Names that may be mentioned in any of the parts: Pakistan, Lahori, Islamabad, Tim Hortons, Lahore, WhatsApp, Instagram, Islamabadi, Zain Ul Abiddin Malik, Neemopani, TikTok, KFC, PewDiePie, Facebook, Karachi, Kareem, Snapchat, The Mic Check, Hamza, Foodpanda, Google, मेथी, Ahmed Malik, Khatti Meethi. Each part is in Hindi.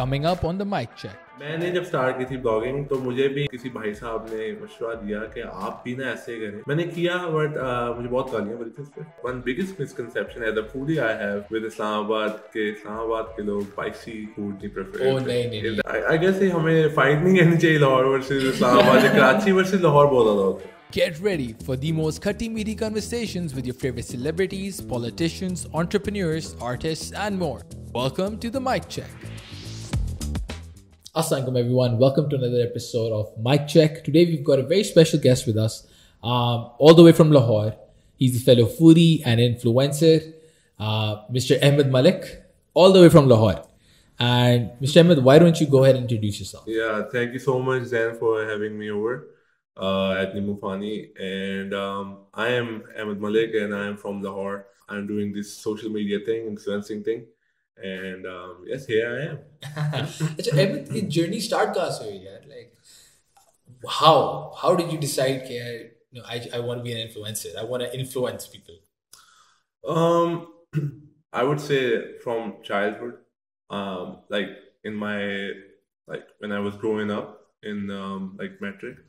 coming up on the mic check. मैंने जब स्टार्ट की थी ब्लॉगिंग तो मुझे भी किसी भाई साहब ने मशवरा दिया कि आप भी ना ऐसे करें. मैंने किया बट मुझे बहुत गालियां मिली थी उस पे. One biggest misconception as a foodie I have with Islamabad के लोग स्पाइसी फूड नहीं प्रेफर. आई गेस ये हमें फाइट नहीं करनी चाहिए लाहौर वर्सेस इस्लामाबाद. कराची वर्सेस लाहौर बहुत ज्यादा होता है. Get ready for the most khaty-meaty conversations with your favorite celebrities, politicians, entrepreneurs, artists, and more. Welcome to the Mic Check. Assalamualaikum everyone. Welcome to another episode of Mic Check. Today we've got a very special guest with us, all the way from Lahore. He's a fellow foodie and influencer, Mr. Ahmed Malik, all the way from Lahore. And Mr. Ahmed, why don't you go ahead and introduce yourself? Yeah, thank you so much, Zain, for having me over. At Neemopani, and I am Ahmed Malik and I am from Lahore. I'm doing this social media thing, influencing thing, and yes, here I am. Achha, Ahmed, the journey start kaise hui yaar? Like, how did you decide that I want to be an influencer? I want to influence people. I would say from childhood, when I was growing up in matric.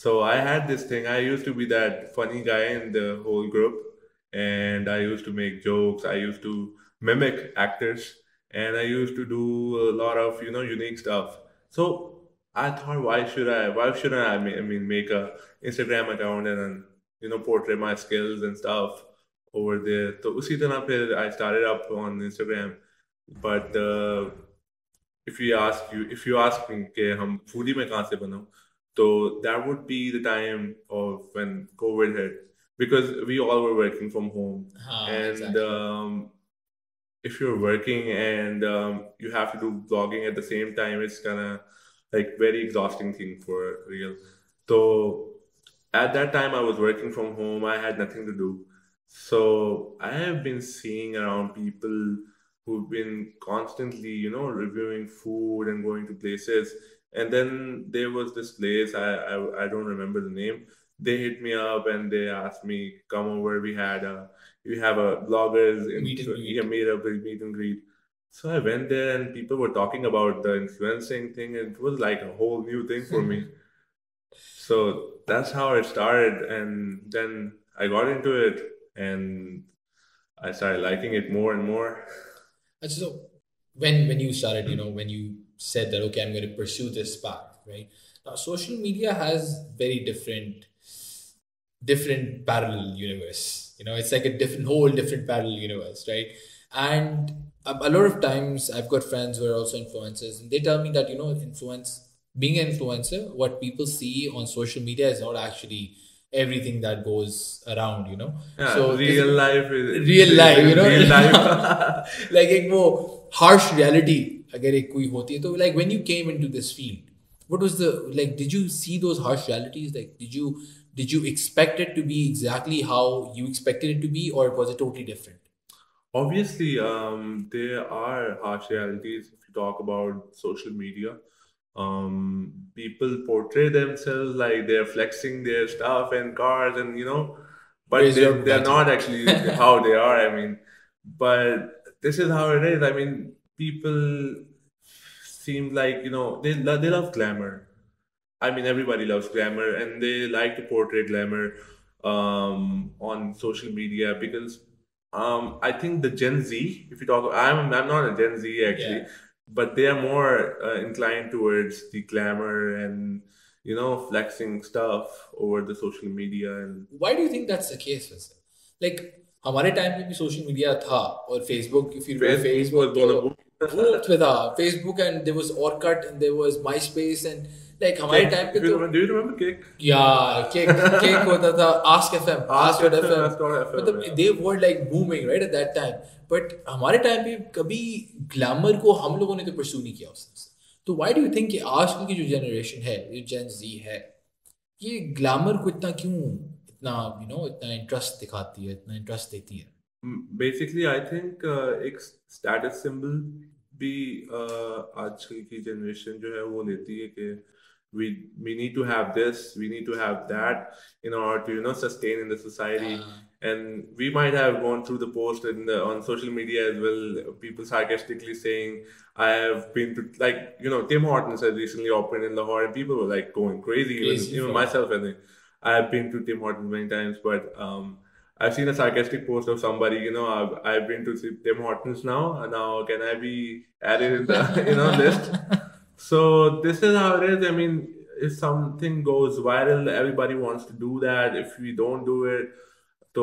So I had this thing. I used to be that funny guy in the whole group, and I used to make jokes. I used to mimic actors, and I used to do a lot of unique stuff. So I thought, why shouldn't I? I mean, make a Instagram account and then, portray my skills and stuff over there. So usi tarah phir I started up on Instagram, but if you ask me, कि हम foodie में कहाँ से बनाऊँ? So that would be the time of when COVID hit, because we all were working from home. Exactly. If you're working and you have to do vlogging at the same time, it's kind of very exhausting thing for real. So at that time I was working from home. I had nothing to do. So I have been seeing around people who've been constantly, reviewing food and going to places. And then there was this place, I don't remember the name. They hit me up and they asked me, come over, we have a bloggers meet and greet. So I went there and people were talking about the influencing thing. It was like a whole new thing for me. So that's how it started, and then I got into it and I started liking it more and more. And so when you started, when you said that, okay, I'm going to pursue this path, right? Now, social media has very different parallel universe. It's like a whole different parallel universe, right? And a lot of times I've got friends who are also influencers, and they tell me that, being an influencer, what people see on social media is not actually everything that goes around, Yeah, so real life. Like a more harsh reality. अगर एक कोई होती है तो like when you came into this field, what was the did you see those harsh realities? Did you expect it to be exactly how you expected it to be, or was it totally different? Obviously, there are harsh realities if you talk about social media. People portray themselves like they're flexing their stuff and cars and but they're not actually how they are. I mean, but this is how it is. I mean, people seem they love glamour. I mean, everybody loves glamour, and they like to portray glamour on social media because I think the Gen Z, if you talk, I'm not a Gen Z actually, yeah, but they are more inclined towards the glamour and flexing stuff over the social media. And why do you think that's the case, Vincent? हमारे टाइम पे भी सोशल मीडिया था और Facebook Facebook and there was Orkut and there was MySpace and हमारे टाइम पे तो डू यू रिमेंबर किक या किक होता था आस्क एफएम मतलब they were booming right at that time. But हमारे टाइम पे कभी ग्लैमर को हम लोगों ने तो परस्यू नहीं किया उससे. तो व्हाई डू यू थिंक कि आजकल की जो जनरेशन है, जो जेन जी है, ये ग्लैमर को इतना क्यों इतना इंटरेस्ट दिखाती है, इतना इंटरेस्ट देती है? बेसिकली आई थिंक एक स्टेटस सिंबल भी आजकल की जनरेशन जो है वो लेती है कि we need to have this, we need to have that in order to sustain in the society. And we might have gone through the post on social media as well, people sarcastically saying, I have been to, like, you know, Tim Hortons has recently opened in Lahore, and people were like going crazy even myself. And I have been to Tim Hortons many times, but I've seen a sarcastic post of somebody, you know, I've been to Tim Hortons now, and now can I be added in the list? So this is how it is. I mean, if something goes viral, everybody wants to do that. If we don't do it, तो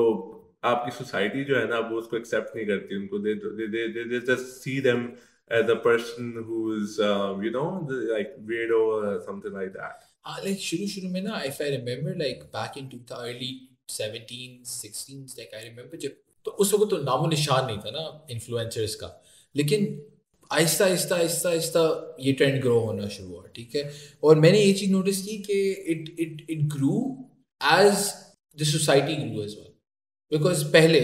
आपकी सोसाइटी जो है ना वो उसको एक्सेप्ट नहीं करती उनको they just see them as a person who's you know like weirdo or something like that like शुरू में ना if I remember like back in early 2017-16 like I remember जब तो उस वक्त तो नामो निशान नहीं था ना influencers का लेकिन आहिस्ता आहिस्ता आहिस्ता आहिस्ता ये ट्रेंड ग्रो होना शुरू हुआ ठीक है और मैंने ये चीज़ नोटिस की कि it grew as the society grew as well Because पहले,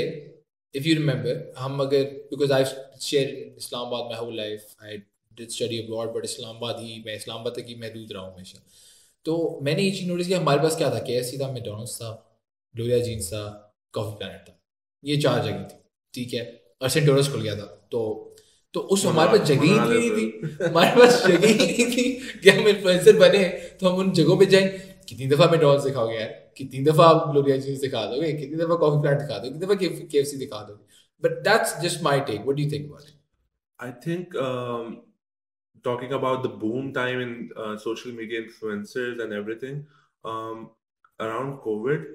if you remember, हम अगर because I've shared Islamabad my whole life, I did study abroad, but Islamabad तक ही महदूद रहा हूँ हमेशा। तो मैंने ये चीज़ नोटिस किया हमारे पास क्या था KFC था मैकडॉनल्ड्स था ग्लोरिया जीन्स था कॉफी प्लैनेट था ये चार जगह थी ठीक है और सेंटोरस खुल गया था तो उस हमारे पास जगह ही नहीं थी हमारे पास जगह ही नहीं थी कि हम इन्फ्लुएंसर बने तो हम उन जगहों पर जाएँ कितनी दफ़ा मैकडॉनल्ड्स दिखाओगे यार कितनी दफ़ा आप ग्लोरिया जीन्स दिखा दोगे कितनी दफ़ा कॉफी प्लांट दिखा दोगे कितनी दफ़ा केएफसी दिखा दोगे but that's just my take what do you think about it I think talking about the boom time in social media influencers and everything, around COVID,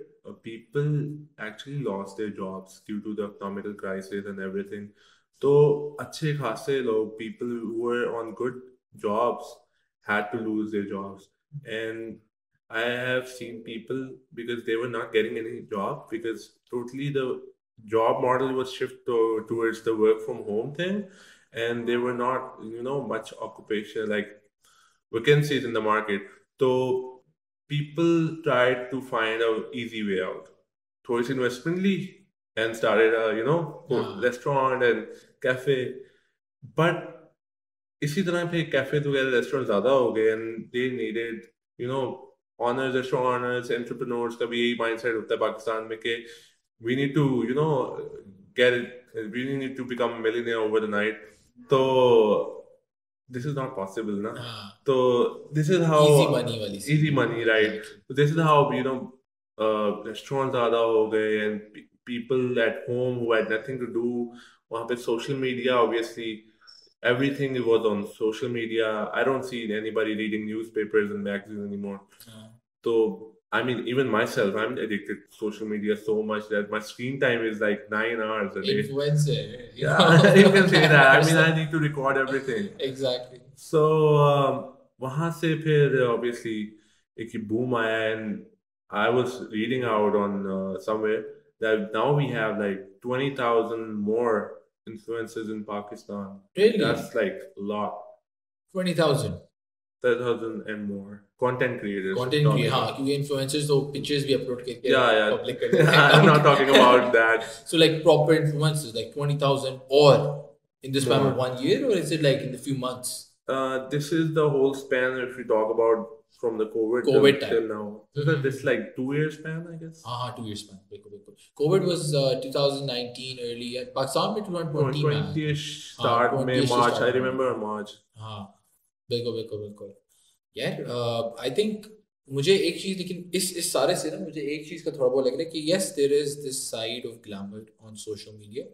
people actually lost their jobs due to the economical crisis and everything. So, अच्छे खासे लोग, people who were on good jobs, had to lose their jobs. And I have seen people, because they were not getting any job, because totally the job model was shifted towards the work from home thing, and they were not, much like vacancies in the market. So people tried to find an easy way out towards investment league and started a, you know, restaurant and cafe. But इसी तरह पे cafes वगैरह restaurants ज़्यादा हो गए and they needed, you know, honors or show honors entrepreneurs का भी यही mindset होता है पाकिस्तान में कि we need to you know get it we need to become a millionaire over the night तो this is not possible ना तो this is how easy money right so this is how you know restaurants ज़्यादा हो गए and people at home who had nothing to do वहाँ पे social media obviously Everything was on social media. I don't see anybody reading newspapers and magazines anymore. So, I mean, even myself, I'm addicted to social media so much that my screen time is like 9 hours a day. Influencer. Yeah, you can say that. I mean, I need to record everything. Exactly. So, वहाँ से फिर obviously एक boom आया and I was reading out on somewhere that now we have like 20,000 more influencers in Pakistan. Really? That's like a lot. 20,000. 30,000 and more. Content creators. Content creators. Yeah, because influencers though pictures we upload. Yeah. Public I'm not talking about that. So like proper influencers, like 20,000 or in the span of 1 year or is it like in the few months? This is the whole span if we talk about from the COVID time. Till now. Mm-hmm. This like 2 years span, I guess. 2 years span. COVID was 2019 early. Pakistan में 2020 में. 20-ish start में March. I remember March. बिल्कुल. यार, I think मुझे एक चीज लेकिन इस सारे से ना मुझे एक चीज का थोड़ा बहुत लग रहा है कि yes there is this side of glamour on social media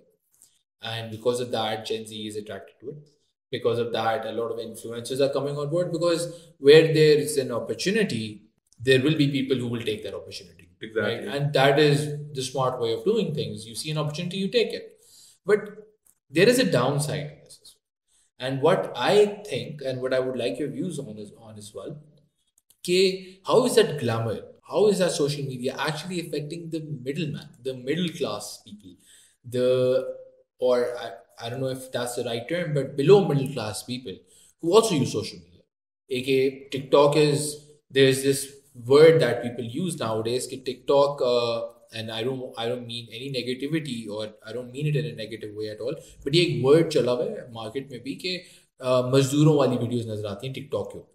and because of that Gen Z is attracted to it. Because of that, a lot of influencers are coming on board because where there is an opportunity, there will be people who will take that opportunity. Exactly. Right? And that is the smart way of doing things. You see an opportunity, you take it. But there is a downside to this as well. And what I think and what I would like your views on as well, how is that glamour, how is that social media actually affecting the middleman, the middle class people, I don't know if that's the right term, but below middle class people who also use social media. A.k.a. TikTok there's this word that people use nowadays. Ki TikTok, and I don't mean any negativity or I don't mean it in a negative way at all. But ये एक word चला हुआ है market में भी कि मजदूरों वाली videos नजर आती हैं TikTok के ऊपर,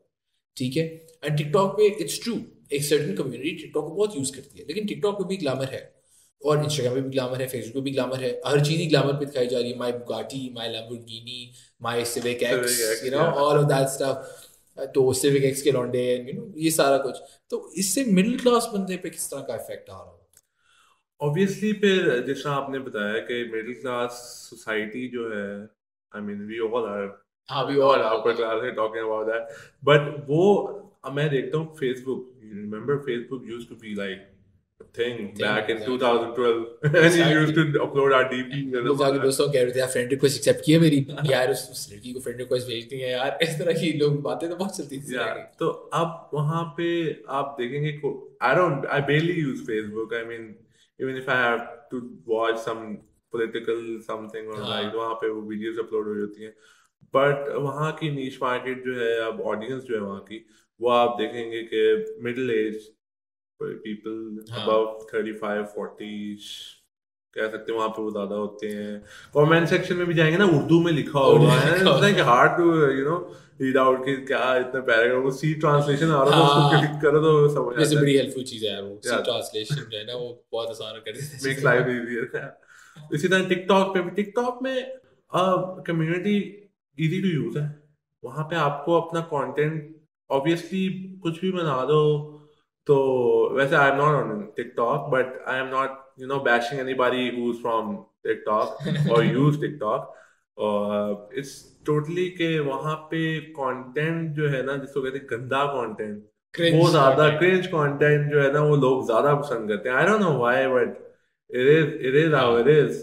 ठीक है? And TikTok पे it's true, एक certain community TikTok को बहुत use करती है, लेकिन TikTok पे भी glamour है. और इंस्टाग्राम पे भी ग्लैमर है, फेसबुक पे भी ग्लैमर है, हर चीज ही ग्लैमर पे दिखाई जा रही है। My Bugatti, my Lamborghini, my Civic X, you know all of that stuff, तो सिविक एक्स के लॉन्डे, यू नो ये सारा कुछ। तो इससे मिडिल क्लास बंदे पे किस तरह का इफेक्ट आ रहा है? ऑब्वियसली फिर जिस तरह आपने बताया कि मिडिल क्लास सोसाइटी जो है, I mean we all are upper class ही टॉकिंग अबाउट दैट, बट वो मैं देखता हूँ Facebook, you remember Facebook used to be like thing back in 2012 and you used to upload our DP लोग आगे दोस्तों कह रहे थे यार फ्रेंड रिक्वेस्ट एक्सेप्ट किए मेरी यार उस लड़की को फ्रेंड रिक्वेस्ट भेजती है यार, इस तरह की लोग बातें तो बहुत चलती थी यार। तो आप वहाँ पे आप देखेंगे I barely use Facebook, I mean even if I have to watch some political something or like वहाँ पे वो videos upload हो जाती हैं, but वहाँ की niche market जो है, अब audience जो है वहाँ की, वो आप देखेंगे कि middle age people above 35-40 कह सकते हैं वहाँ पे वो ज़्यादा होते हैं। कमेंट सेक्शन में भी जाएंगे ना, उर्दू में लिखा होगा, it's like hard to you know read out कि क्या इतने पैराग्राफ, वो सी ट्रांसलेशन आ रहा है उसको क्लिक करो तो समझ आता है। ये बड़ी हेल्पफुल चीज़ है यार, वो सी ट्रांसलेशन जो है ना वो बहुत आसान कर देती है, मेक्स लाइफ इजीियर। इसी तरह टिकटॉक पे भी, टिकटॉक में कम्युनिटी इजी टू यूज है, वहाँ पे आपको अपना कंटेंट ऑब्वियसली कुछ भी बना दो। तो वैसे I am not on TikTok but I am not you know bashing anybody who is from TikTok और यूज टिकटॉक, और इट्स टोटली के वहाँ पे कंटेंट जो है ना, जिसको कहते हैं गंदा कंटेंट, वो ज्यादा क्रिंज कंटेंट जो है ना वो लोग ज्यादा पसंद करते हैं। I don't know why but it is how it is,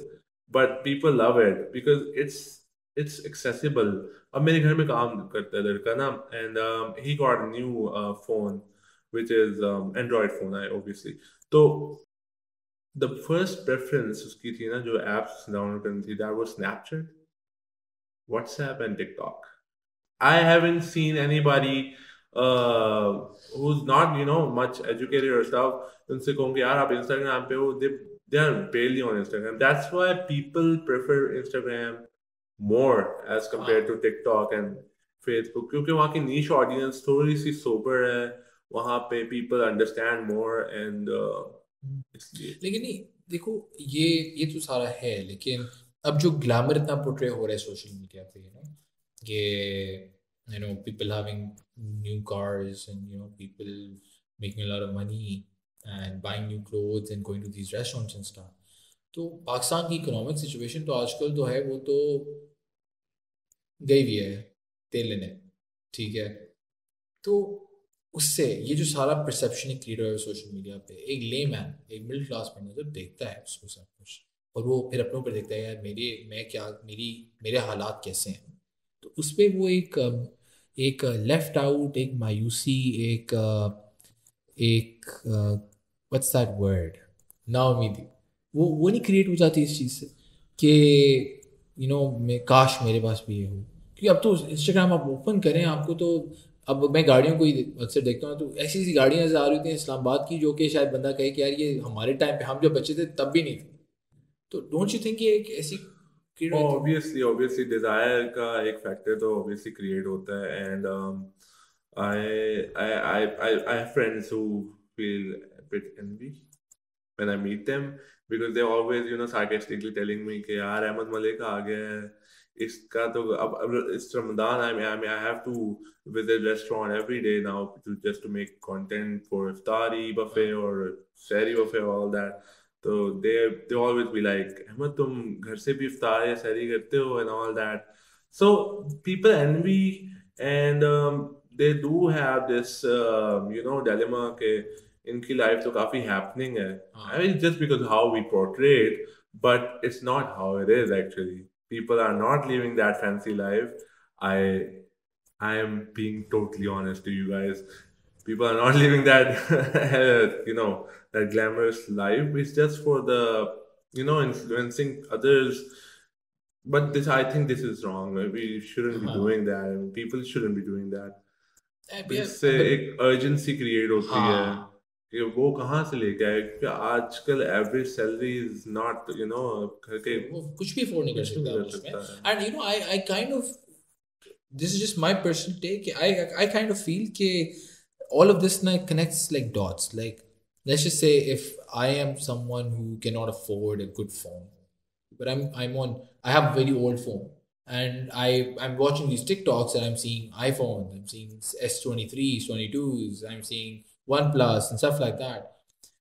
but people love it because it's accessible. अब मेरे घर में काम करता है लड़का ना, and he got new phone which is Android phone, I obviously. So the first preference uski thi na jo apps download karni thi, that was Snapchat, WhatsApp and TikTok. I haven't seen anybody who's not, you know, much educated or stuff, unse kahunge yaar aap Instagram pe ho, they are barely on Instagram. That's why people prefer Instagram more as compared to TikTok and Facebook, kyunki wahan ki niche audience थोड़ी सी sober है, वहाँ पे people understand more and लेकिन नहीं देखो ये तो सारा है, लेकिन अब जो ग्लैमर इतना पोर्ट्रे हो रहा है सोशल मीडिया पे, यू नो ये people having new cars and people making a lot of money and buying new clothes and going to these restaurants and stuff। तो पाकिस्तान की इकोनॉमिक सिचुएशन तो आजकल तो है, वो तो गई भी है तेल लेने, ठीक है। तो उससे ये जो सारा परसेप्शन क्रिएट हो रहा है सोशल मीडिया पे, एक लेमैन, एक मिडिल क्लास बंदा जब देखता है उसको सब कुछ, और वो फिर अपने ऊपर देखता है यार मेरे हालात कैसे हैं, तो उस पर वो एक लेफ्ट आउट, एक मायूसी, एक व्हाट्स दैट वर्ड, नाउमीदी, वो नहीं क्रिएट हो जाती इस चीज़ से कि मैं काश मेरे पास भी ये हो। क्योंकि अब तो इंस्टाग्राम आप ओपन करें, आपको तो अब मैं गाड़ियों को ही अक्सर देखता हूँ, तो ऐसी ऐसी गाड़ियाँ आ रही थी इस्लामाबाद की जो कि शायद बंदा कहे कि यार ये हमारे टाइम पे, हम जब बच्चे थे तब भी नहीं थी। तो डोंट यू थिंक ये एक ऐसी ऑब्वियसली डिज़ायर का एक फैक्टर तो ऑब्वियसली क्रिएट होता है। And I have friends who feel a bit envy when I meet them because they always sarcastically telling me कि यार अहमद मलिक आ गया है, इसका तो अब इस Ramzan I have to visit restaurant every day now to just to make content for इफ्तारी बफे और सहरी बफे ऑल दैट। तो they always be like Ahmad तुम घर से भी इफ्तार या सहरी करते हो and all that, so people envy and they do have this dilemma के इनकी लाइफ तो काफी हैपनिंग है, I mean just because how we portray it, but it's not how it is actually. People are not living that fancy life. I am being totally honest to you guys. People are not living that, that glamorous life. It's just for the, influencing others. But I think this is wrong. We shouldn't be doing that. People shouldn't be doing that. इससे एक urgency create होती है कि वो कहाँ से लेके आए, क्योंकि आजकल एवरेज सैलरी इज नॉट घर के कुछ भी अफोर्ड नहीं कर सकता। And I kind of this is just my personal take, I kind of feel कि ऑल ऑफ दिस ना connects like dots, like let's just say if I am someone who cannot afford a good phone, but I have a very old phone, and I'm watching these TikToks and I'm seeing iPhones, I'm seeing S23s, 22s, I'm seeing OnePlus and stuff like that.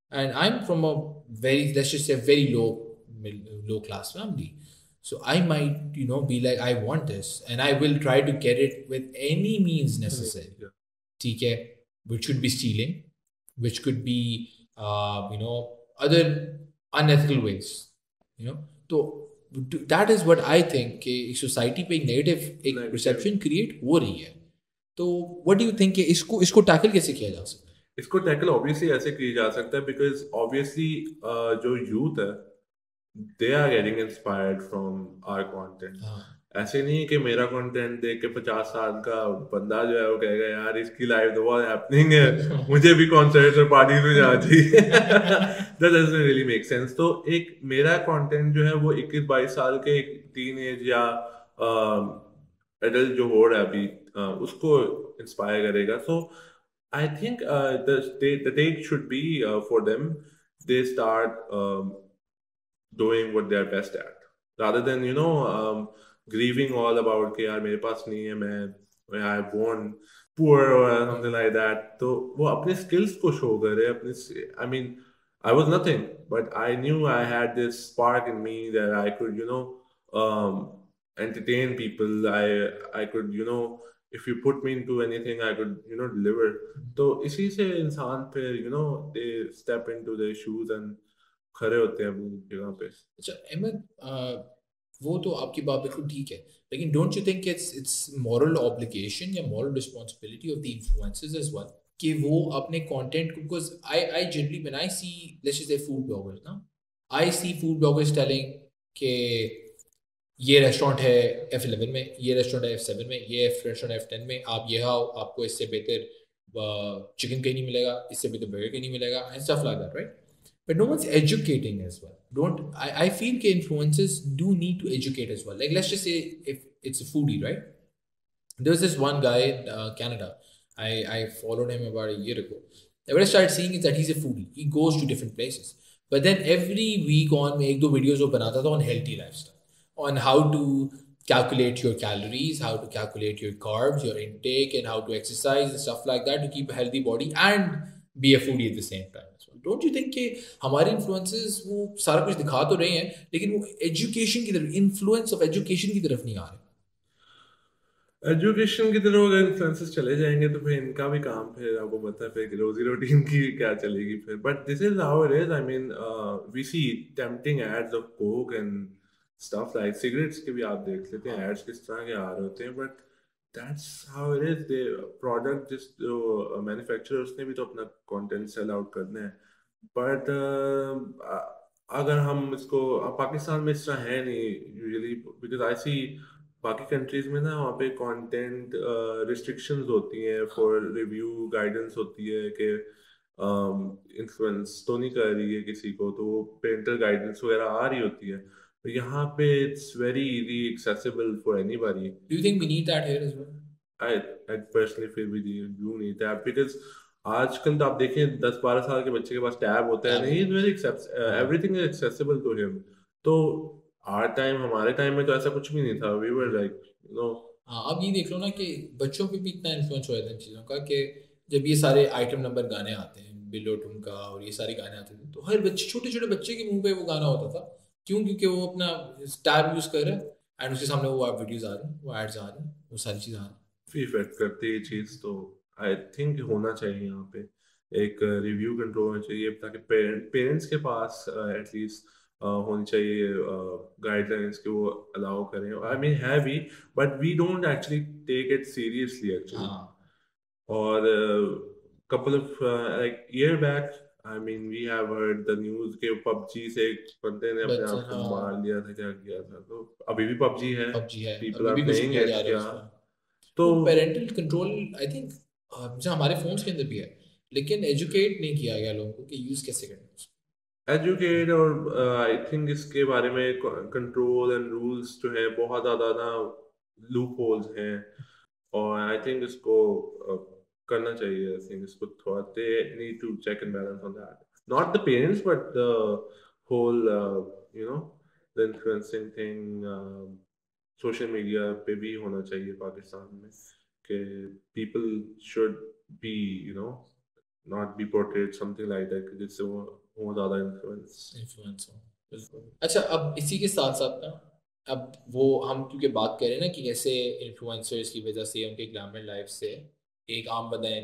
And I'm from a very, let's just say, very low class family. So I might, be like, I want this, and I will try to get it with any means necessary. Yeah. Which should be stealing, which could be, other unethical ways, So that is what I think. Society पे negative perception create हो रही है. So what do you think? इसको tackle कैसे किया जा सकता है? इसको tackle obviously ऐसे किया जा सकता है because obviously जो youth है, they are getting inspired from our content. ऐसे नहीं कि मेरा कंटेंट देख के 50 साल का बंदा जो है वो कहेगा यार इसकी लाइफ तो बहुत हैपनिंग है, मुझे भी कॉन्सर्ट्स और पार्टीज में जाना चाहिए. That doesn't really make sense. तो एक मेरा कंटेंट जो है वो 21-22 साल के एक टीनेज या एडल्ट जो हो रहा है अभी उसको इंस्पायर करेगा. So I think the take should be for them they start doing what they are best at rather than grieving all about कि यार मेरे पास नहीं है, मैं आई born poor or something like that. तो वो अपने skills को show करे, अपने I mean I was nothing but I knew I had this spark in me that I could entertain people. I could if you put me into anything I could deliver. तो इसी से इंसान फिर they step into their shoes and खड़े होते हैं वो जगह पे. अच्छा अहमद, वो तो आपकी बात बिल्कुल ठीक है, लेकिन don't you think it's moral obligation या moral responsibility of the influencers as well कि वो अपने कंटेंट को, because I generally when I see let's say food bloggers ना, I see food bloggers telling कि ये रेस्टोरेंट है F11 में, ये रेस्टोरेंट है F7 में, ये रेस्टोरेंट F10 में, आप ये खाओ, आपको इससे बेहतर चिकन कहीं नहीं मिलेगा, इससे बेहतर बर्गर कहीं नहीं मिलेगा, and stuff like that, right? But no one's educating as well. I feel that influencers do need to educate as well. Like let's just say if it's a foodie, right? There was this one guy in Canada. I followed him about a year ago. And what I started seeing is that he's a foodie. He goes to different places. But then every week on ek do videos wo banata tha on healthy lifestyle. On how to calculate your calories, how to calculate your carbs, your intake, and how to exercise and stuff like that to keep a healthy body and be a foodie at the same time. Don't you think कि हमारे influencers वो सारा कुछ दिखा तो रहे हैं, लेकिन वो education की तरफ, influence of education की तरफ नहीं आ रहे. Education की तरफ अगर influencers चले जाएंगे तो फिर इनका भी काम फिर आपको पता है फिर रोजी रोटीन की क्या चलेगी फिर. But this is how it is. I mean we see tempting ads of coke and stuff like cigarettes के भी आप देख लेते हैं ads किस तरह के आ रहे होते हैं. But that's how it is. The product just manufacturer उसने भी तो अपना content sell out करना है. But अगर हम इसको पाकिस्तान में इस तरह है नहीं usually because I see बाकी countries में ना वहाँ पे content restrictions होती हैं for review guidance होती है कि influence तो नहीं कर रही है किसी को, तो parental guidance वगैरह आ रही होती है. But यहाँ पे it's very easy accessible for anybody. Do you think we need that here as well? I personally feel we do need that because आजकल तो आप देखें 10-12 साल के बच्चे के पास टैब होता है नहीं, very everything is accessible to him. तो आवर टाइम, हमारे टाइम में तो ऐसा कुछ भी नहीं था. वी वर लाइक आप ये देख लो ना कि बच्चों पे भी इतना इन्फ्लुएंस हो जाता है इन चीज़ों का कि जब ये सारे आइटम नंबर गाने आते हैं बिलो टुम का और ये सारे गाने आते थे तो हर बच्चे, छोटे छोटे बच्चे के मुँह पे वो गाना होता था. क्यों? क्योंकि वो अपना टैब यूज़ कर रहा है एंड उसके सामने वो वीडियोज़ आ रहे हैं, वो एड्स आ रहे हैं, वो सारी चीज़ आ रही है. इफेक्ट करती है ये चीज़. तो आई थिंक होना चाहिए यहाँ पे एक रिव्यू कंट्रोल होना चाहिए ताकि पेरेंट्स के पास एटलीस्ट होनी चाहिए गाइडलाइंस के वो अलाउ करें. आई मीन है भी but we don't actually take it seriously actually. और couple of like year back I mean we have heard the news के पबजी से एक बंदे ने अपने आप को मार लिया था, क्या किया था. तो अभी भी पबजी है, पीपल आर प्लेइंग इट. तो पेरेंटल कंट्रोल आई थिंक जो हमारे फोन्स के अंदर भी है लेकिन एजुकेट नहीं किया गया लोगों को कि यूज़ कैसे करना. एजुकेट और आई थिंक इसके बारे में कंट्रोल एंड रूल्स जो है बहुत ज़्यादा लूप होल्स हैं और आई थिंक इसको करना चाहिए. आई थिंक इसको थोड़ा need to check and balance on that. Not the parents, but the whole the influencing thing. Social media पे भी होना चाहिए पाकिस्तान में कि people should be not be portrayed something like that कि जिससे वो ज़्यादा influence हो। अच्छा, अब इसी के साथ साथ ना, अब वो हम क्योंकि बात कर रहे हैं ना कि कैसे influencers की वजह से उनके ग्लैमर लाइफ से एक आम बंदा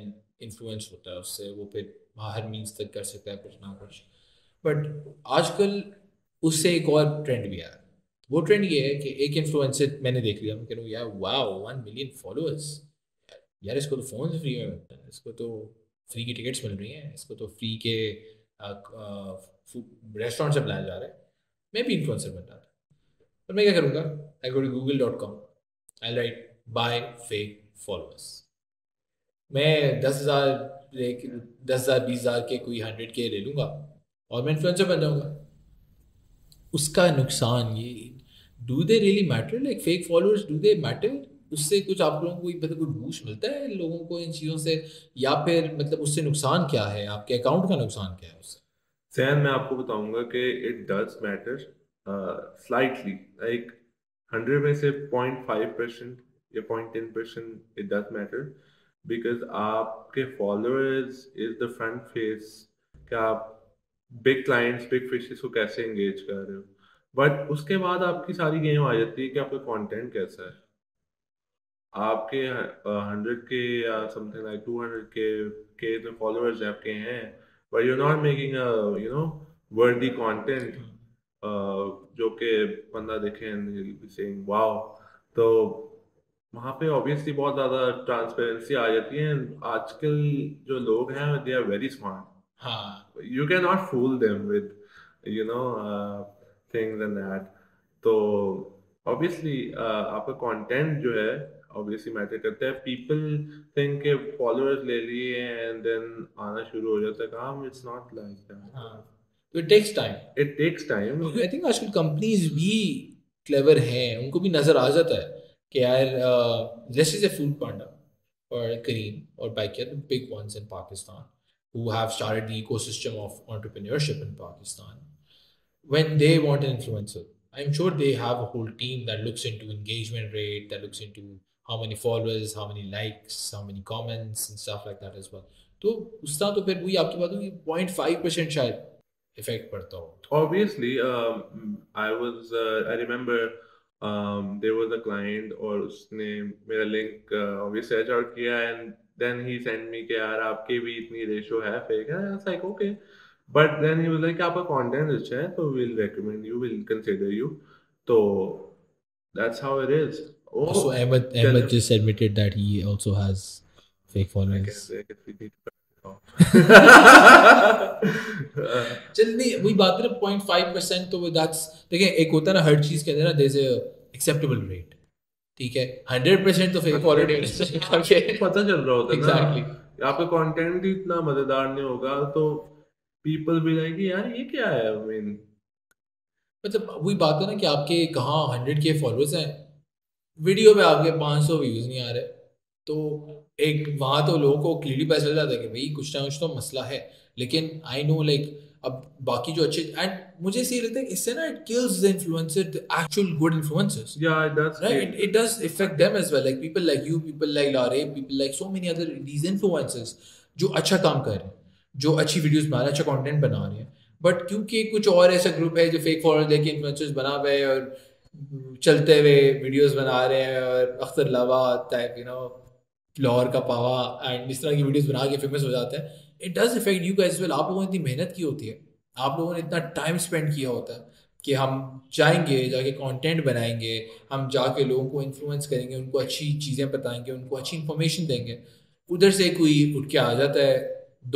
influence होता है, उससे वो फिर बाहर मीन्स तक कर सकता है कुछ ना कुछ। बट आजकल उससे एक और ट्रेंड भी आया। वो ट्रेंड ये है कि एक इन्फ्लुएंसर मैंने देख लिया, मैं कह रहा हूँ यार वाओ 1 मिलियन फॉलोअर्स, यार इसको तो फ़ोन फ्री में मिलता है, इसको तो फ्री की टिकट्स मिल रही हैं, इसको तो फ्री के रेस्टोरेंट से बुलाया जा रहा है, मैं भी इन्फ्लुएंसर बन रहा था। पर मैं क्या करूँगा, I go to google.com, I write buy fake followers. मैं 10,000 20,000 के कोई 100 के ले लूँगा और मैं इन्फ्लुएंसर बन जाऊँगा। उसका नुकसान ये, do they really matter, like fake followers do they matter? उससे कुछ आप लोगों को मतलब कोई बूश मिलता है लोगों को इन चीज़ों से, या फिर मतलब उससे नुकसान क्या है, आपके अकाउंट का नुकसान क्या है उससे? सैन मैं आपको बताऊंगा कि it does matter slightly, like 100 में से 0.5% या 0.10% इट डज मैटर, बिकॉज आपके followers is the front face, क्या आप बिग क्लाइंट्स बिग फिशेस को कैसे एंगेज कर रहे हो। बट उसके बाद आपकी सारी गेम आ जाती है कि आपका कंटेंट कैसा है। आपके 100K या समथिंग लाइक 200K के जो फॉलोअर्स आपके हैं, but you not making worthy content जो कि बंदा देखे सेइंग वाओ, तो वहाँ पे ऑब्वियसली बहुत ज़्यादा ट्रांसपेरेंसी आ जाती है। आजकल जो लोग हैं they are very smart, you cannot fool them with things and that. तो obviously आपका content जो है obviously matter करता है। people think के followers ले लिए and then आना शुरू हो जाता है काम, it's not like that. तो it takes time. I think आजकल companies भी clever हैं, उनको भी नज़र आ जाता है कि यार let's say Foodpanda or Kareem or Baik, the big ones in Pakistan who have started the ecosystem of entrepreneurship in Pakistan. When they want an influencer, I'm sure they have a whole team that looks into engagement rate, that looks into how many followers, how many likes, how many comments and stuff like that as well. तो उसका तो फिर वही आपके पास 0.5% शायद इफेक्ट पड़ता हो। Obviously, I remember there was a client और उसने मेरा link obviously reach out किया and then he sent me कि यार आपके भी इतनी रेशो है फेक है, I was like okay, but then he was like आपका content अच्छा है तो we'll recommend you, we'll consider you. तो that's how it is. Also Ahmed just admitted that he also has fake followers. जल्दी वही बात है 0.5% तो that's, देखिए एक होता है ना हर चीज़ के अंदर ना there's a acceptable rate, ठीक है 100% तो फेक क्वालिटी पता चल रहा होता है exactly. ना आपका कंटेंट ही इतना मजेदार नहीं होगा तो पीपल भी लाएगी यार ये क्या है, I mean मतलब वही बात है ना कि आपके कहाँ 100K फॉलोअर्स हैं, वीडियो पे आपके 500 व्यूज नहीं आ रहे, तो एक वहाँ तो लोगों को क्लियरली पता चल जाता है कि भाई कुछ ना कुछ तो मसला है। लेकिन आई नो लाइक अब बाकी जो अच्छे एंड मुझे ये लगता है इससे ना it kills the influencer, the actual good influencers, या it does right, it does effect them as well, like people like you, people like लारे, people like so many other these influencers जो अच्छा काम कर रहे हैं, जो अच्छी वीडियोस बना रहे हैं, अच्छा कंटेंट बना रहे हैं। बट क्योंकि कुछ और ऐसा ग्रुप है जो फेक फॉलोअर्स लेके इन्फ्लुएंसर्स बना हुए और चलते हुए वीडियोस बना रहे हैं और अख्तर लावा टाइप लाहौर का पावा एंड इस तरह की वीडियोस बना के फेमस हो जाते हैं। It does effect you guys well, आप लोगों ने इतनी मेहनत की होती है, आप लोगों ने इतना टाइम स्पेंड किया होता है कि हम जाएंगे जाके कंटेंट बनाएंगे, हम जाके लोगों को इन्फ्लुएंस करेंगे, उनको अच्छी चीज़ें बताएंगे, उनको अच्छी इन्फॉर्मेशन देंगे। उधर से कोई उठ के आ जाता है,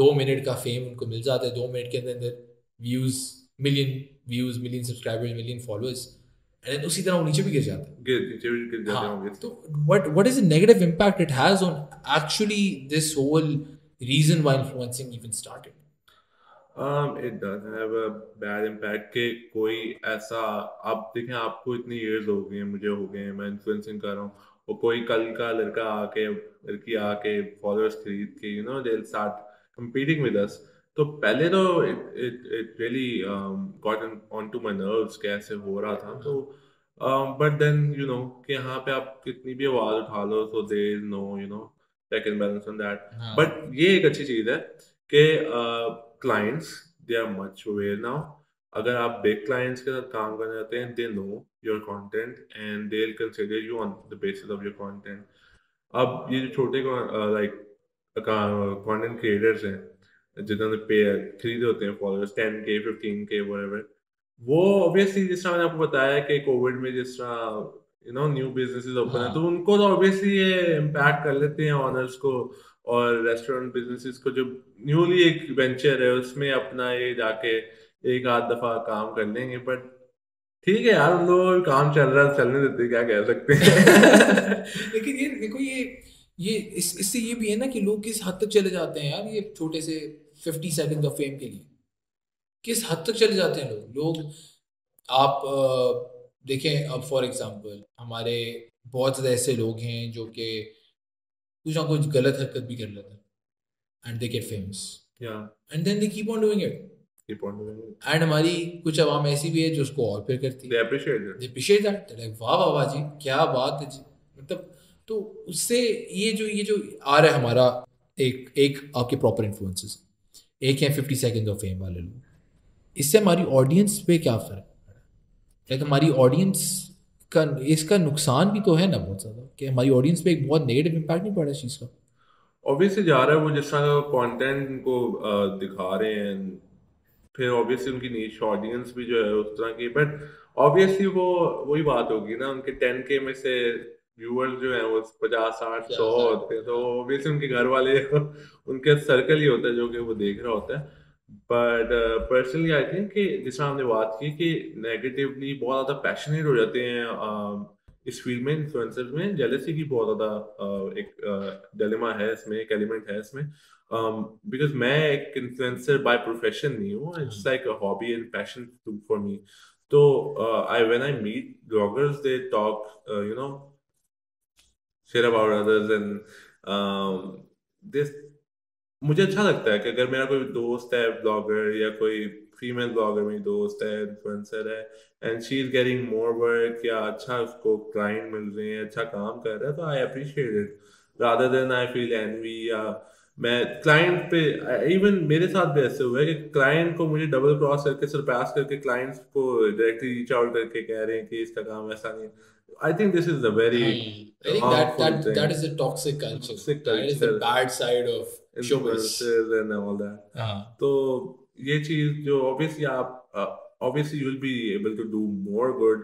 2 मिनट का फेम उनको मिल जाता है, 2 मिनट के अंदर views million subscribers million followers, and उसी तरह वो नीचे भी गिर जाता है। तो what is the negative impact it has on actually this whole reason why influencing even started? It does have a bad impact कि कोई ऐसा, आप देखें आपको इतने years हो गए, मुझे हो गए, मैं influencing कर रहा हूँ और कोई कल का लड़का आके लड़की आके followers खरीद के they'll start competing with us, तो पहले तो it really got onto my nerves कैसे हो रहा था। तो बट देन यू नो कि यहाँ पे आप कितनी भी आवाज उठा लो, so there is no you know check and balance on that. But ये एक अच्छी चीज है कि clients they are much aware now. अगर आप बिग क्लाइंट्स के साथ काम करना चाहते हैं, they know your content and they will consider you on the basis of your content. अब ये जो छोटे लाइक कंटेंट क्रिएटर्स हैं जिन्होंने पे खरीदे होते हैं फॉलोअर्स 10K 15K whatever, वो ऑब्वियसली जिस तरह मैंने आपको बताया कि कोविड में जिस तरह you know new businesses open है, तो उनको तो ऑब्वियसली ये इम्पैक्ट कर लेते हैं ऑनर्स को और रेस्टोरेंट बिजनेसेस को जो न्यूली एक वेंचर है उसमें अपना ये जाके एक आध दफा काम कर लेंगे। बट ठीक है यार, उन लोगों का काम चल रहा है, चलने देते, क्या कह सकते हैं। लेकिन ये देखो ये इससे ये भी है ना कि लोग किस हद तक चले जाते हैं यार, ये छोटे से 50 सेकंड ऑफ फेम के लिए किस हद तक चले जाते हैं लोग। आप देखें, अब फॉर एग्जांपल हमारे बहुत ज़्यादा ऐसे लोग हैं जो कि कुछ ना कुछ गलत हरकत भी कर लेते हैं and they get famous and then they keep on doing it and हमारी कुछ आवाम ऐसी भी है जो उसको और पे करती है, वाह वाह वाह जी क्या बात है जी, मतलब। तो उससे ये जो आ रहा है हमारा एक आपके प्रॉपर इन्फ्लुएंसेस, एक है 50 सेकंड ऑफ फेम वाले लोग, इससे हमारी ऑडियंस पे क्या फर्क पड़ा लाइक हमारी ऑडियंस का इसका नुकसान भी तो है ना बहुत ज़्यादा कि हमारी ऑडियंस पे एक बहुत नेगेटिव इम्पैक्ट नहीं पड़ा इस चीज़ का। ऑब्वियसली जा रहा है वो जिस तरह कॉन्टेंट उनको दिखा रहे हैं, फिर ऑब्वियसली उनकी नीश ऑडियंस भी जो है उस तरह की। बट ऑब्वियसली वो वही बात होगी ना, उनके 10K में से व्यूअर्स जो है वो 50-60-100 होते हैं, तो ऑब्वियसली उनके घर वाले उनके सर्कल ही होता है जो कि वो देख रहा होता है। बट पर्सनली आई थिंक कि जिस तरह हमने बात की कि नेगेटिवली बहुत ज़्यादा पैशनेट हो जाते हैं इस फील्ड में, इन्फ्लुएंसर्स में जेलेसी की बहुत ज़्यादा एक डिलेमा है इसमें, एक एलिमेंट है इसमें। बिकॉज मैं एक इन्फ्लुएंसर बाय प्रोफेशन नहीं हूँ, it's like a hobby and passion for me. तो when I meet bloggers they talk you know share about others and this, मुझे अच्छा लगता है कि अगर मेरा कोई दोस्त है ब्लॉगर या कोई फीमेल ब्लॉगर मेरी दोस्त है इन्फ्लुएंसर है and she is getting more work या अच्छा उसको क्लाइंट मिल रहे हैं, अच्छा काम कर रहा है, तो I appreciate it rather than I feel envy. या मैं क्लाइंट पे, इवन मेरे साथ भी ऐसे हुआ है कि क्लाइंट को मुझे डबल क्रॉस करके सरपास करके क्लाइंट्स को डायरेक्टली रीच आउट करके कह रहे हैं कि इसका काम ऐसा नहीं। I think this is a very I think that is a toxic culture. That is the bad side of showbiz and all that. So, ये चीज़ जो obviously you will be able to do more good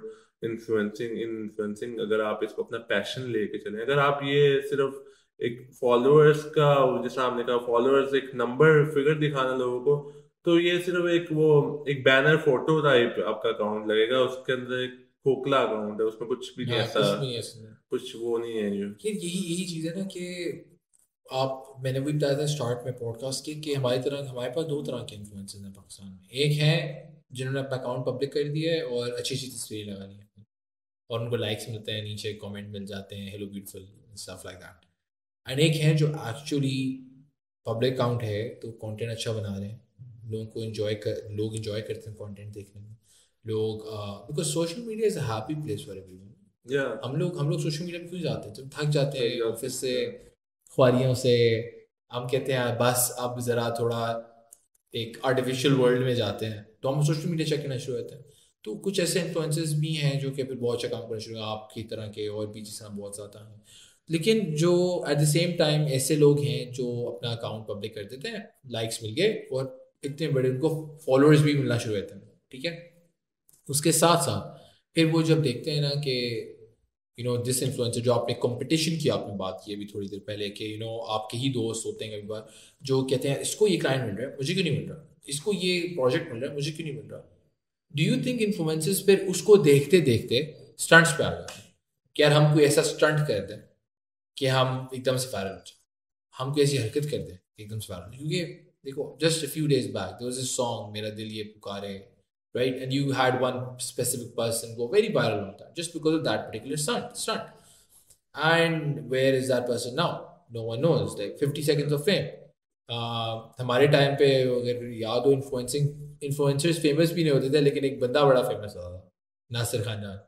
influencing अगर आप इसको अपना passion लेके चलें। अगर आप ये सिर्फ एक followers का, जैसे आपने कहा followers एक number figure दिखाना लोगों को, तो ये सिर्फ एक banner photo टाइप आपका account लगेगा, उसके अंदर एक खोखला अकाउंट है, उसमें कुछ भी नहीं ऐसा कुछ वो नहीं है। यही चीज़ है ना कि आप, मैंने भी बताया था स्टार्ट में पॉडकास्ट कि हमारे पास दो तरह के इन्फ्लुएंसर्स हैं पाकिस्तान में। एक हैं जिन्होंने अपना अकाउंट पब्लिक कर दिया है और अच्छी अच्छी तस्वीरें लगा ली है और उनको लाइक्स मिलते हैं, नीचे कमेंट मिल जाते हैं hello beautiful stuff like that, and एक है जो एक्चुअली पब्लिक अकाउंट है तो कंटेंट अच्छा बना रहे हैं, लोग इंजॉय करते हैं कंटेंट देखने में। लोग because social media is a happy place for everyone. हम लोग सोशल मीडिया में क्यों जाते हैं, जब थक जाते हैं ऑफिस से, ख्वारियों से, हम कहते हैं बस अब ज़रा थोड़ा एक आर्टिफिशियल वर्ल्ड में जाते हैं, तो हम सोशल मीडिया चेक करना शुरू होते हैं। तो कुछ ऐसे इन्फ्लुएंसर्स भी हैं जो कि फिर बहुत अच्छा काम करना शुरू आपकी तरह के और भी जिस तरह बहुत ज़्यादा हैं, लेकिन जो एट द सेम टाइम ऐसे लोग हैं जो अपना अकाउंट पब्लिक कर देते हैं, लाइक्स मिल गए और इतने बड़े उनको फॉलोअर्स भी मिलना शुरू होते हैं, ठीक है। उसके साथ साथ फिर वो जब देखते हैं ना कि यू नो दिस इन्फ्लुएंसर जो आपने कंपटीशन की, आपने बात की अभी थोड़ी देर पहले कि यू नो आपके ही दोस्त होते हैं कई बार जो कहते हैं इसको ये क्लाइंट मिल रहा है मुझे क्यों नहीं मिल रहा, इसको ये प्रोजेक्ट मिल रहा है मुझे क्यों नहीं मिल रहा। डू यू थिंक इन्फ्लुएंसर्स फिर उसको देखते देखते स्टंट्स पे आ जाते हैं कि यार हम कोई ऐसा स्टंट कर दें कि हम एकदम से वायरल हो जाए, हम कोई ऐसी हरकत कर दें एकदम से वायरल। क्योंकि देखो just a few days back there was a song मेरा दिल ये पुकारे, right? And you had one specific person go very viral on that just because of that particular stunt. And where is that person now? No one knows. Like 50 seconds of fame. हमारे टाइम पे अगर याद हो इन्फ्लुएंसर्स फेमस भी नहीं होते थे, लेकिन एक बंदा बड़ा फेमस होता था, नासिर खान,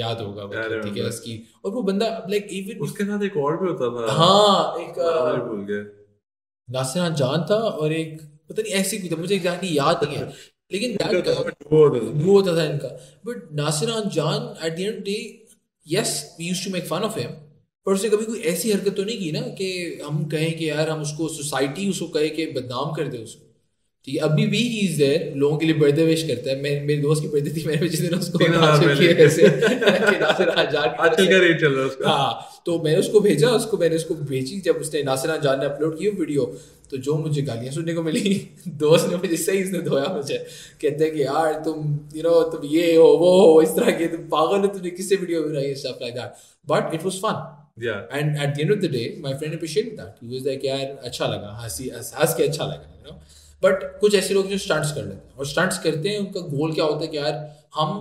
याद होगा ठीक है उसकी। और वो बंदा लाइक इवन उसके साथ एक और भी होता था, हाँ एक भूल गया, नासिर खान जान था और एक पता नहीं ऐसी कोई था, मुझे एग्जैक्टली याद नहीं है, लेकिन वो होता था इनका। But Nasir Khan Jan at the end of the day, yes we used to make fun of him, पर उसने कभी कोई ऐसी हरकत तो नहीं की ना कि हम कहें कि यार हम उसको, सोसाइटी उसको कहे कि बदनाम कर दे उसको, ठीक है। अभी भी ही इज देयर, लोगों के लिए बर्थडे विश करता है। मेरे दोस्त की बर्थडे थी, मैंने जिस दिन उसको तो मैंने उसको भेजा, उसको मैंने उसको भेजी, जब उसने नासिर जान ने अपलोड की वीडियो तो जो मुझे गालियाँ सुनने को मिली, दोस्त ने मुझे सही इसने धोया, मुझे कहते हैं कि यार तुम यू नो तुम ये हो वो हो इस तरह के, तुम पागल हो, तुमने किससे वीडियो बनाई, stuff like that. But it was fun, and at the end of the day my friend appreciated that, he was like यार अच्छा लगा, हंस के अच्छा लगा, यू नो। बट कुछ ऐसे लोग जो स्टंट्स कर लेते हैं, और स्टंट्स करते हैं, उनका गोल क्या होता है कि यार हम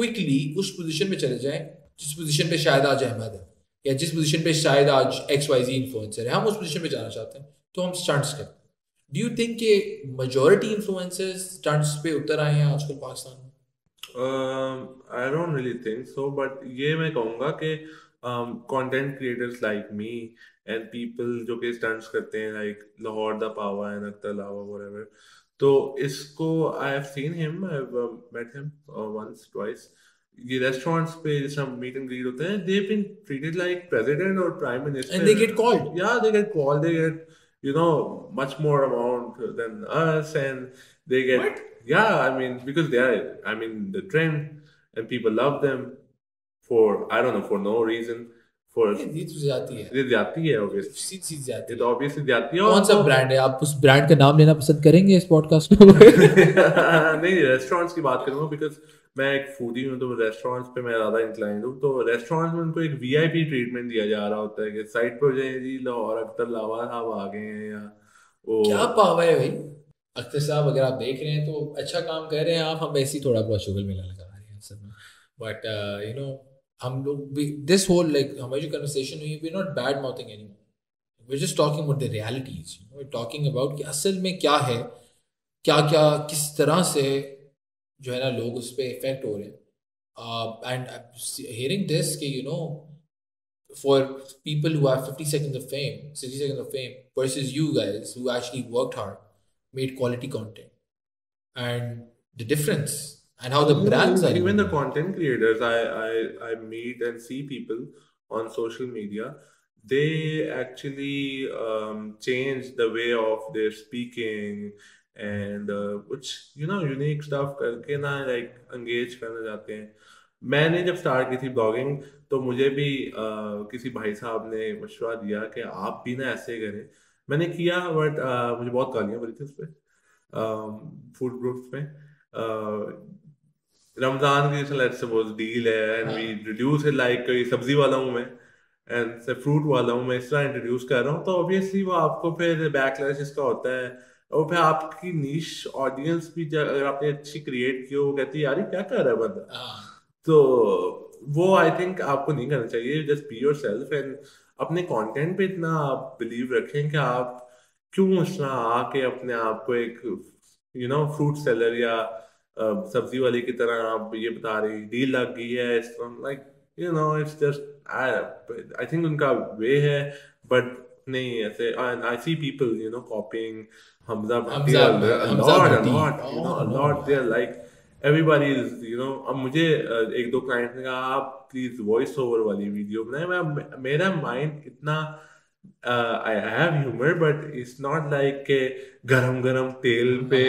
क्विकली उस पोजीशन पे चले जाएं जिस पोजीशन पे शायद आज अहमद है, या जिस पोजीशन पे शायद आज XYZ इन्फ्लुएंसर है, हम उस पोजीशन पे जाना चाहते हैं, तो हम स्टंट्स करते हैं। डू यू थिंक कि मेजॉरिटी इन्फ्लुएंसर्स स्टंट्स पे उतर आए हैं आजकल पाकिस्तान में? I don't really think so, but ये मैं कहूँगा कि content creators like me and people जो कि स्टंट्स करते हैं like Lahore the Pawa and Akhtar Lava whatever, तो इसको I have seen him, I have met him once twice. ये रेस्टोरेंट्स पे जिसमें मीट एंड ग्रीट होते हैं, they have been treated like president और prime minister, and they get called, या they get called, they get you know much more amount than us, and they get what? Yeah, I mean because they are, I mean the trend and people love them for I don't know for no reason, for ये जाती है obviously ये तो obviously जाती है। कौन सा ब्रांड है, आप उस ब्रांड का नाम लेना पसंद करेंगे इस पॉडकास्ट में? नहीं, रेस्टोरेंट्स की बात करूंगा बिकॉज मैं एक फूडी हूँ, तो रेस्टोरेंट्स पे मैं ज़्यादा इंक्लाइंड हूँ। तो रेस्टोरेंट्स में उनको एक VIP ट्रीटमेंट दिया जा रहा होता है कि साइड पर जाए जी लाहौर अख्तर लावा साहब आ गए हैं, या वो क्या पावा है भाई। अख्तर साहब अगर आप देख रहे हैं तो अच्छा काम कर रहे हैं आप, हम ऐसे ही थोड़ा बहुत शुगर मिला लगा रहे हैं सब, बट यू नो हम लोग दिस होल लाइक हमारी जो कन्वर्सेशन हुई, we are not bad mouthing anyone, we are just talking about the realities, we are talking about कि असल में क्या है, क्या क्या किस तरह से जो है ना लोग उस पर इफेक्ट हो रहे हैं। एंड हियरिंग दिस कि you know for people who have 50 seconds of fame, 60 seconds of fame versus you guys who actually worked hard, made quality content, and the difference and how the brands are even the content creators I meet and see people on social media, they actually change the way of their speaking and which you know unique stuff करके ना like engage करना चाहते हैं। मैंने जब start की थी blogging तो मुझे भी किसी भाई साहब ने मशवरा दिया कि आप भी ना ऐसे करें, मैंने किया, but मुझे बहुत गालियाँ पड़ी थी उस पर food groups में। रमज़ान की let's suppose deal है and we reduce it like सब्जी वाला हूँ मैं and से fruit वाला हूँ मैं, इस तरह introduce कर रहा हूँ, तो obviously वो आपको फिर backlash इसका होता है। और फिर आपकी नीश ऑडियंस भी अगर आपने अच्छी क्रिएट की हो, वो कहती है यार क्या कर रहा है बंदा, तो वो आई थिंक आपको नहीं करना चाहिए। जस्ट बी योरसेल्फ एंड अपने कंटेंट पे इतना आप बिलीव रखें कि आप क्यों इतना आके अपने आप को एक यू नो फ्रूट सेलर या सब्जी वाले की तरह आप ये बता रही डील लग गई है इस तरह, like you know it's just I think उनका वे है, बट नहीं ऐसे I see people you know copying Hamza, a lot. They're like everybody is, you know. अब मुझे एक दो क्लाइंट ने कहा आप प्लीज वॉइस ओवर वाली वीडियो बनाए, मैं मेरा माइंड इतना I have humor but it's not like के गरम तेल पे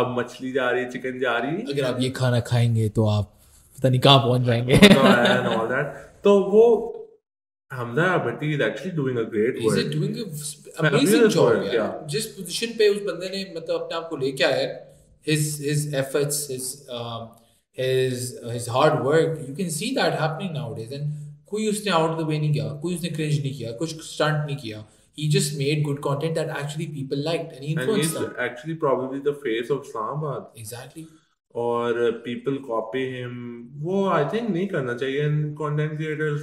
अब मछली जा रही चिकन जा रही, अगर आप ये खाना खाएंगे तो आप पता नहीं कहाँ पहुंच जाएंगे। तो वो Hamza Abadi is actually doing a great work. He's doing an amazing job. Yeah. जिस position पे उस बंदे ने मतलब अपने आप को लेके आया है, his efforts, his hard work, you can see that happening nowadays. And कोई उसने out the way नहीं किया, कोई उसने cringe नहीं किया, कुछ stunt नहीं किया. He just made good content that actually people liked and he influenced them. And he's actually probably the face of Islamabad. Exactly. और people copy him, वो I think नहीं करना चाहिए। content creators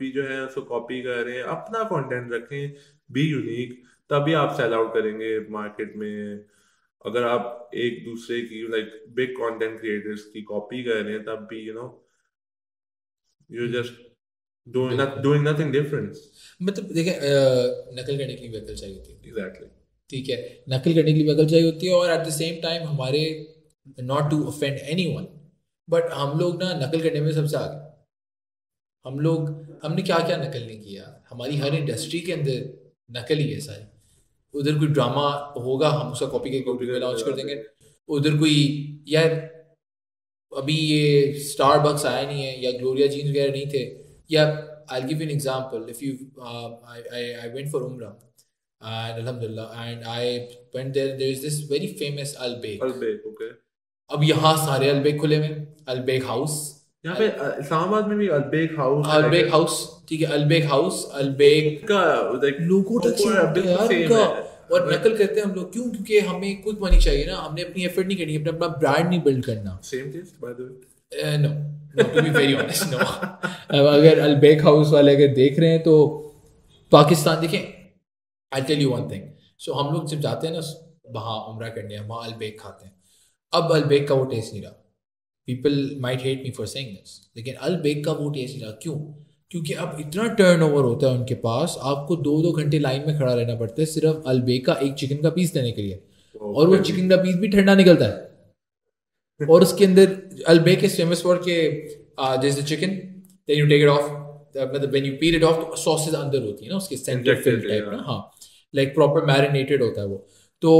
भी जो है उसको copy कर रहे हैं, अपना content रखें, be unique, तभी आप सेल आउट करेंगे मार्केट में। अगर आप एक दूसरे की लाइक बिग कंटेंट क्रिएटर्स की कॉपी कर रहे हैं, तब भी you just doing nothing different. मतलब देखिए, नकल करने के लिए वैकल चाहिए होती है। एग्जैक्टली, ठीक है, नकल करने के लिए वैकल चाहिए होती है। और एट द सेम टाइम हमारे, not to offend anyone, but हम लोग ना नकल करने में सबसे आगे। हमने क्या क्या नकल नहीं किया, हमारी हर इंडस्ट्री के अंदर नकल ही है सारी। उधर कोई ड्रामा होगा, हम उसका कॉपी करके लॉन्च कर देंगे। उधर कोई, यार अभी ये स्टारबक्स आया नहीं है, या ग्लोरिया जीन्स वगैरह नहीं थे। या I will give you an example, if you I went for उमरा एंड अल्हम्दुलिल्लाह and I went there, there is this very famous Al Baik. Okay, अब यहाँ सारे अल बेक खुले हुए, अल बेक हाउस यहाँ पे इस्लामाबाद में भी, अल बेक हाउस, ठीक है, अल बेक का और नकल करते हैं हम लोग। क्यों? क्योंकि हमें खुद मनी चाहिए ना, हमने अपनी एफर्ट नहीं करनी, अपना ब्रांड नहीं बिल्ड करना। Same taste by the way, no to be very honest, no. अगर अल बेक हाउस वाले अगर देख रहे हैं तो पाकिस्तान देखें। I tell you one thing, so हम लोग जब जाते हैं ना वहाँ उमरा करने, वहाँ अल बेक खाते हैं। अब अल बेक का वो टेस्ट नहीं रहा। People might hate me for saying this, लेकिन अल बेक का वो टेस्ट नहीं रहा। क्यों? क्योंकि अब इतना टर्नओवर होता है उनके पास, आपको 2-2 घंटे लाइन में खड़ा रहना पड़ता है सिर्फ अल बेक का एक चिकन का पीस लेने के लिए। और वो चिकन का पीस भी ठंडा निकलता है। और उसके अंदर Al Baik is famous for के जैसे chicken, then you take it off, मतलब when you peel it off तो सॉसेज अंदर होती है ना उसके, सेंटर फिल्ड टाइप ना, हाँ, लाइक प्रॉपर मैरिनेटेड होता है वो। तो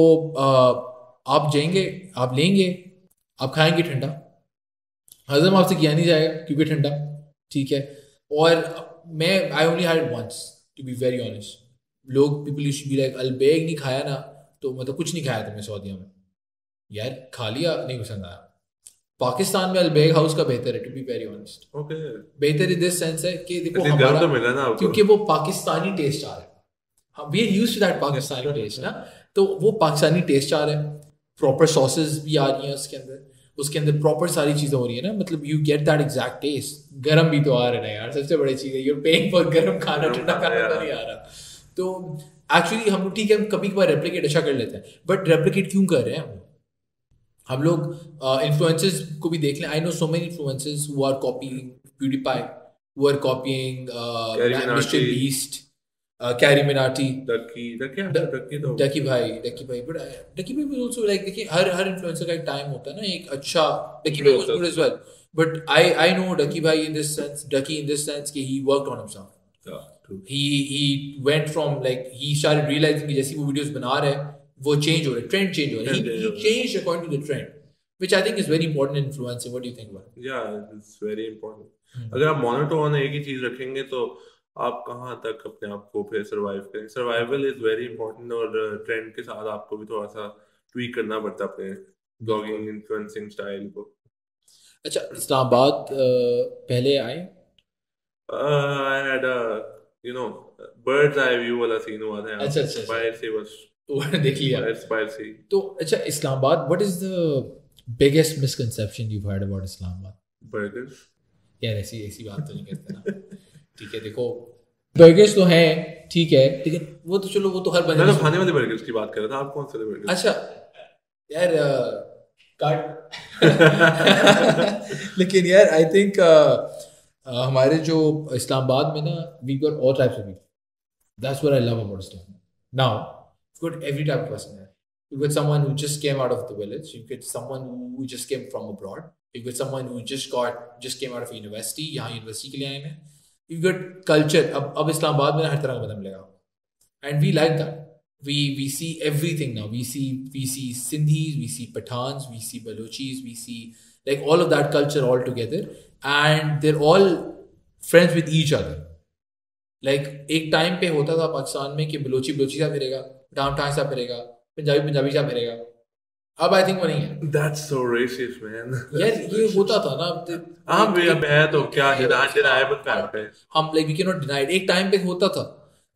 आप जाएंगे, आप लेंगे, आप खाएंगे, ठंडा हजम आपसे किया नहीं जाएगा क्योंकि ठंडा, ठीक है। और मैं I only had once to be very honest. लोग, people used to be like, Al Baik नहीं खाया ना तो मतलब कुछ नहीं खाया था मैं सऊदीया में, यार खा लिया, नहीं पसंद आया। पाकिस्तान में अलबेग हाउस का बेहतर है, to be very honest. Okay, बेहतर इन दिस सेंस है कि देखो हमारा, क्योंकि वो पाकिस्तानी टेस्ट आ रहा है, हम we are used to that Pakistani taste ना, तो वो पाकिस्तानी टेस्ट आ रहा है। प्रॉपर सॉसेज भी आ रही हैं उसके अंदर प्रॉपर सारी चीज़ें हो रही है ना, मतलब you get that exact taste. गरम भी तो आ रहा है यार, सबसे बड़ी चीज़ है, यू आर पेइंग फॉर गरम खाना, ठंडा खाना नहीं आ रहा। तो एक्चुअली हम लोग, ठीक है, हम कभी कभार रेप्लिकेट अच्छा कर लेते हैं, बट रेप्लिकेट क्यों कर रहे हैं हम लोग? इन्फ्लुएंसर्स को भी देख लें। I know so many influencers who are copying PewDiePie, who are copying mister beast, Carry Minati, Ducky Bhai. But डकी Bhai was also like, देखिए हर इन्फ्लुएंसर का एक टाइम होता है ना, एक अच्छा, Ducky Bhai was good as well, but I know Ducky Bhai in this sense, Ducky in this sense कि he worked on himself. He went from like, he started realizing कि जैसे वो वीडियोस बना रहा है वो चेंज हो रहा है, ट्रेंड चेंज हो रहा है, he changed according to the trend, which I think is very important influencer. What do you think about? Yeah, it's very important. अगर आप मोनोटोन एक ही चीज रखेंगे तो आप कहाँ तक अपने आप को फिर सर्वाइव करें? सर्वाइवल इज वेरी इंपॉर्टेंट, और ट्रेंड के साथ आपको भी थोड़ा सा ट्वीक करना पड़ता है अपने ब्लॉगिंग, इन्फ्लुएंसिंग स्टाइल को। अच्छा, इस्लामाबाद पहले आए, I had a you know bird's eye view वाला सीन हुआ था। अच्छा, बाहर से बस वो देख लिया, बाहर से। तो अच्छा, Islamabad, what is the biggest misconception you had about Islamabad? Burgers? यार ऐसी बात तो नहीं करते ना। ठीक है, देखो बर्गर्स तो हैं, ठीक है, लेकिन वो तो चलो, वो तो हर बंदे, मैं खाने वाले बर्गर्स की बात कर रहा था, आप कौन से बर्गर्स? अच्छा यार, लेकिन यार आई थिंक हमारे जो इस्लामाबाद में ना, we got all types of people, that's what I love about Islamabad. Now you got every type of person, you got someone who just came out of the village, you got someone who just came from abroad, you got someone who just came out of university, यहाँ यूनिवर्सिटी के लिए आए हैं, यू गॉट कल्चर। अब इस्लामाबाद में हर तरह का बदल मिलेगा, and we like that, we see everything now, we see Sindhis, we see Pathans, we see Balochis, we see like all of that culture all together, and there all friends with each other. Like एक टाइम पे होता था पाकिस्तान में कि बलोची साहब फिरेगा, पठान साहब फिरेगा, पंजाबी साहब फिरेगा, अब आई थिंक वो नहीं है। That's so racist, man. यार ये होता था ना, आप है तो क्या undeniable fact है, हम like we cannot deny it। एक टाइम पे होता था,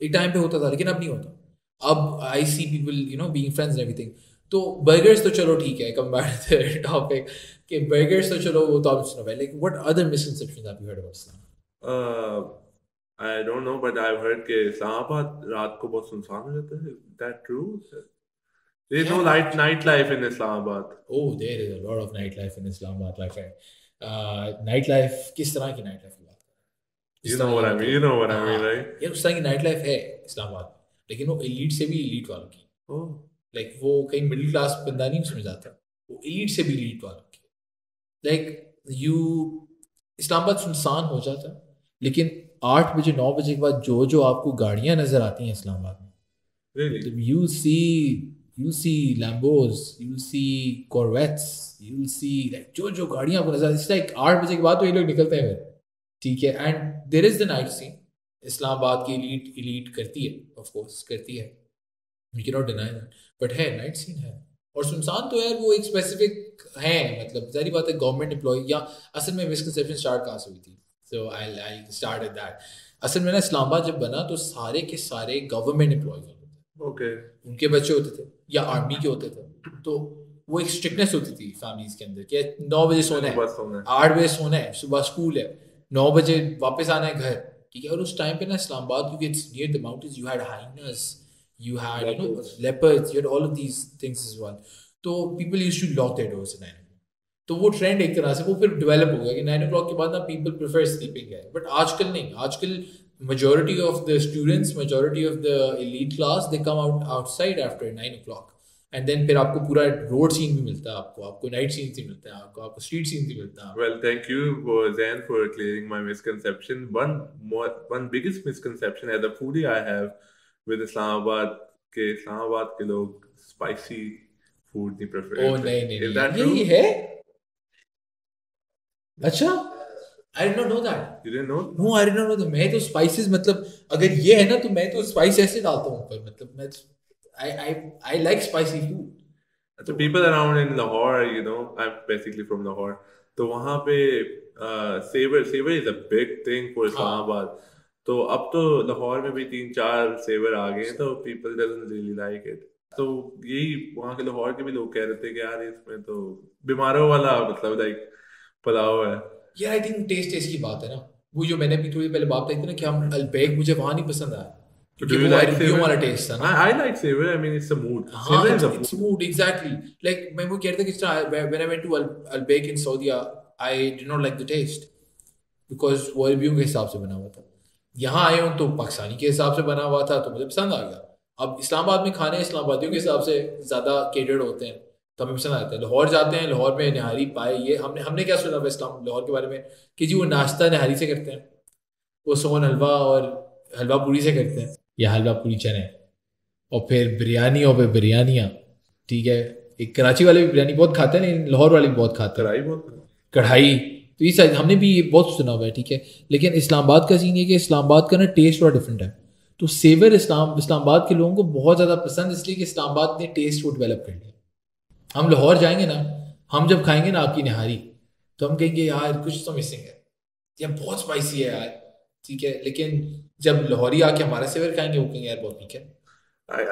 लेकिन अब नहीं होता। अब I see people being friends and everything। तो burgers तो चलो ठीक है, compared to the topic कि burgers तो चलो वो तो आप सुनो भाई, like what other misconceptions have you heard about Islam? I don't know, but I've heard that Islamabad is very quiet. Is that true? There's no nightlife in Islamabad. Oh, there is a lot of nightlife in Islamabad, my friend. Nightlife, किस तरह की nightlife की बात कर? You know what I mean, right? यार उस तरह की nightlife है इस्लामाबाद, लेकिन वो elite से भी elite वालों की. Oh. Like वो कहीं middle class बंदा नहीं उसमें जाता. वो elite से भी elite वालों की. Like you, इस्लामाबाद सुनसान हो जाता, लेकिन 8 बजे 9 बजे के बाद जो आपको गाड़ियाँ नजर आती हैं इस्लामाबाद में. Really? You see Lambos, you see Corvettes, you see like जो गाड़ियाँ आपको नजर, it's like 8 बजे के बाद तो ये लोग निकलते हैं फिर, ठीक है. And there is the night scene. Islamabad की elite करती है, of course करती है, we cannot deny that, but है night scene है. और सुनसान तो यार वो एक specific है, मतलब जारी बात है government employee. या असल में misconception start कहाँ से हुई थी? So I'll start at that. असल में ना इस्लामाबाद जब बना तो सारे के सारे government employees, okay, उनके बच्चे होते थे या आर्मी के होते थे, तो वो एक स्ट्रिक्टनेस होती थी फैमिलीज के अंदर कि 9 बजे सोना है, 8 बजे सोना है, सुबह स्कूल है, 9 बजे वापस आना है घर, ठीक है. और उस टाइम पे ना इस्लामाबाद, क्योंकि it's near the mountains, you had hyenas, you had leopards, you had all of these things as well, तो people used to lock their doors at 9 o'clock. तो वो ट्रेंड एक तरह से वो फिर डेवलप हो गया कि 9 o'clock के बाद ना पीपल प्रेफर स्लीपिंग है. बट आजकल नहीं, आजकल majority of the students, majority of the elite class, they come outside after 9 o'clock, and then फिर आपको पूरा road scene भी मिलता है, आपको night scene भी मिलता है, आपको street scene भी मिलता है. Well, thank you Zain for clearing my misconception. One biggest misconception as a foodie I have with Islamabad के लोग spicy food नहीं prefer. Oh नहीं, is that true? है? अच्छा, I did not know that. You didn't know? No, I did not know that. मैं तो spices, मतलब अगर ये है ना तो मैं तो spice ऐसे डालता हूँ पर, मतलब मैं I like spicy food. So people around in Lahore, you know, I'm basically from Lahore. तो वहाँ पे savor is a big thing for Islamabad. तो अब तो लाहौर में भी 3-4 savor आ गए हैं, तो people doesn't really like it. तो यही वहाँ के लाहौर के भी लोग कह रहे थे कि यार इसमें तो बीमारों वाला मतलब like पुलाव है. यार आई थिंक टेस्ट की बात है ना, वो जो मैंने अभी थोड़ी पहले बात आई थी ना कि हम अल बैक, मुझे वहाँ नहीं पसंद आया क्योंकि वो अरबियों वाला टेस्ट था ना. I like Savour, I mean it's a mood, Savour is a mood, it's mood exactly. Like मैं वो कह रहा था कि when I went to Al Baik in Saudi, I did not like the taste because वो अरबियों के हिसाब से बना हुआ था. यहाँ आया हूँ तो पाकिस्तानी के हिसाब से बना हुआ था, तो मुझे पसंद आ गया. अब इस्लामाबाद में खाने इस्लामाबादियों के हिसाब से ज़्यादा केटर्ड होते हैं, तो हमें पसंद आता है. लाहौर जाते हैं, लाहौर में नहारी पाए, ये हमने क्या सुना इस्लाम लाहौर के बारे में कि जी वो नाश्ता नहारी से करते हैं, वो सोन हलवा और हलवा पूरी से करते हैं या हलवा पूरी चने, और फिर बिरयानी, और फिर बिरयानियाँ, ठीक है. एक कराची वाले भी बिरयानी बहुत खाते हैं, लेकिन लाहौर वाले भी बहुत खाते हैं कढ़ाई, तो ये सारी हमने भी ये बहुत सुना हुआ है, ठीक है. लेकिन इस्लामाबाद का सीन ये कि इस्लामाबाद का ना टेस्ट थोड़ा डिफरेंट है, तो सेवर इस्लामाबाद के लोगों को बहुत ज़्यादा पसंद, इसलिए कि इस्लामाबाद ने टेस्ट वो डेवलप कर लिया. हम लाहौर जाएंगे ना, हम जब खाएंगे ना आपकी निहारी, तो हम कहेंगे यार कुछ तो मिसिंग है, या बहुत स्पाइसी है यार, ठीक है. लेकिन जब लाहौरी आके हमारा सेवर खाएंगे, वो कहेंगे यार बहुत ठीक है.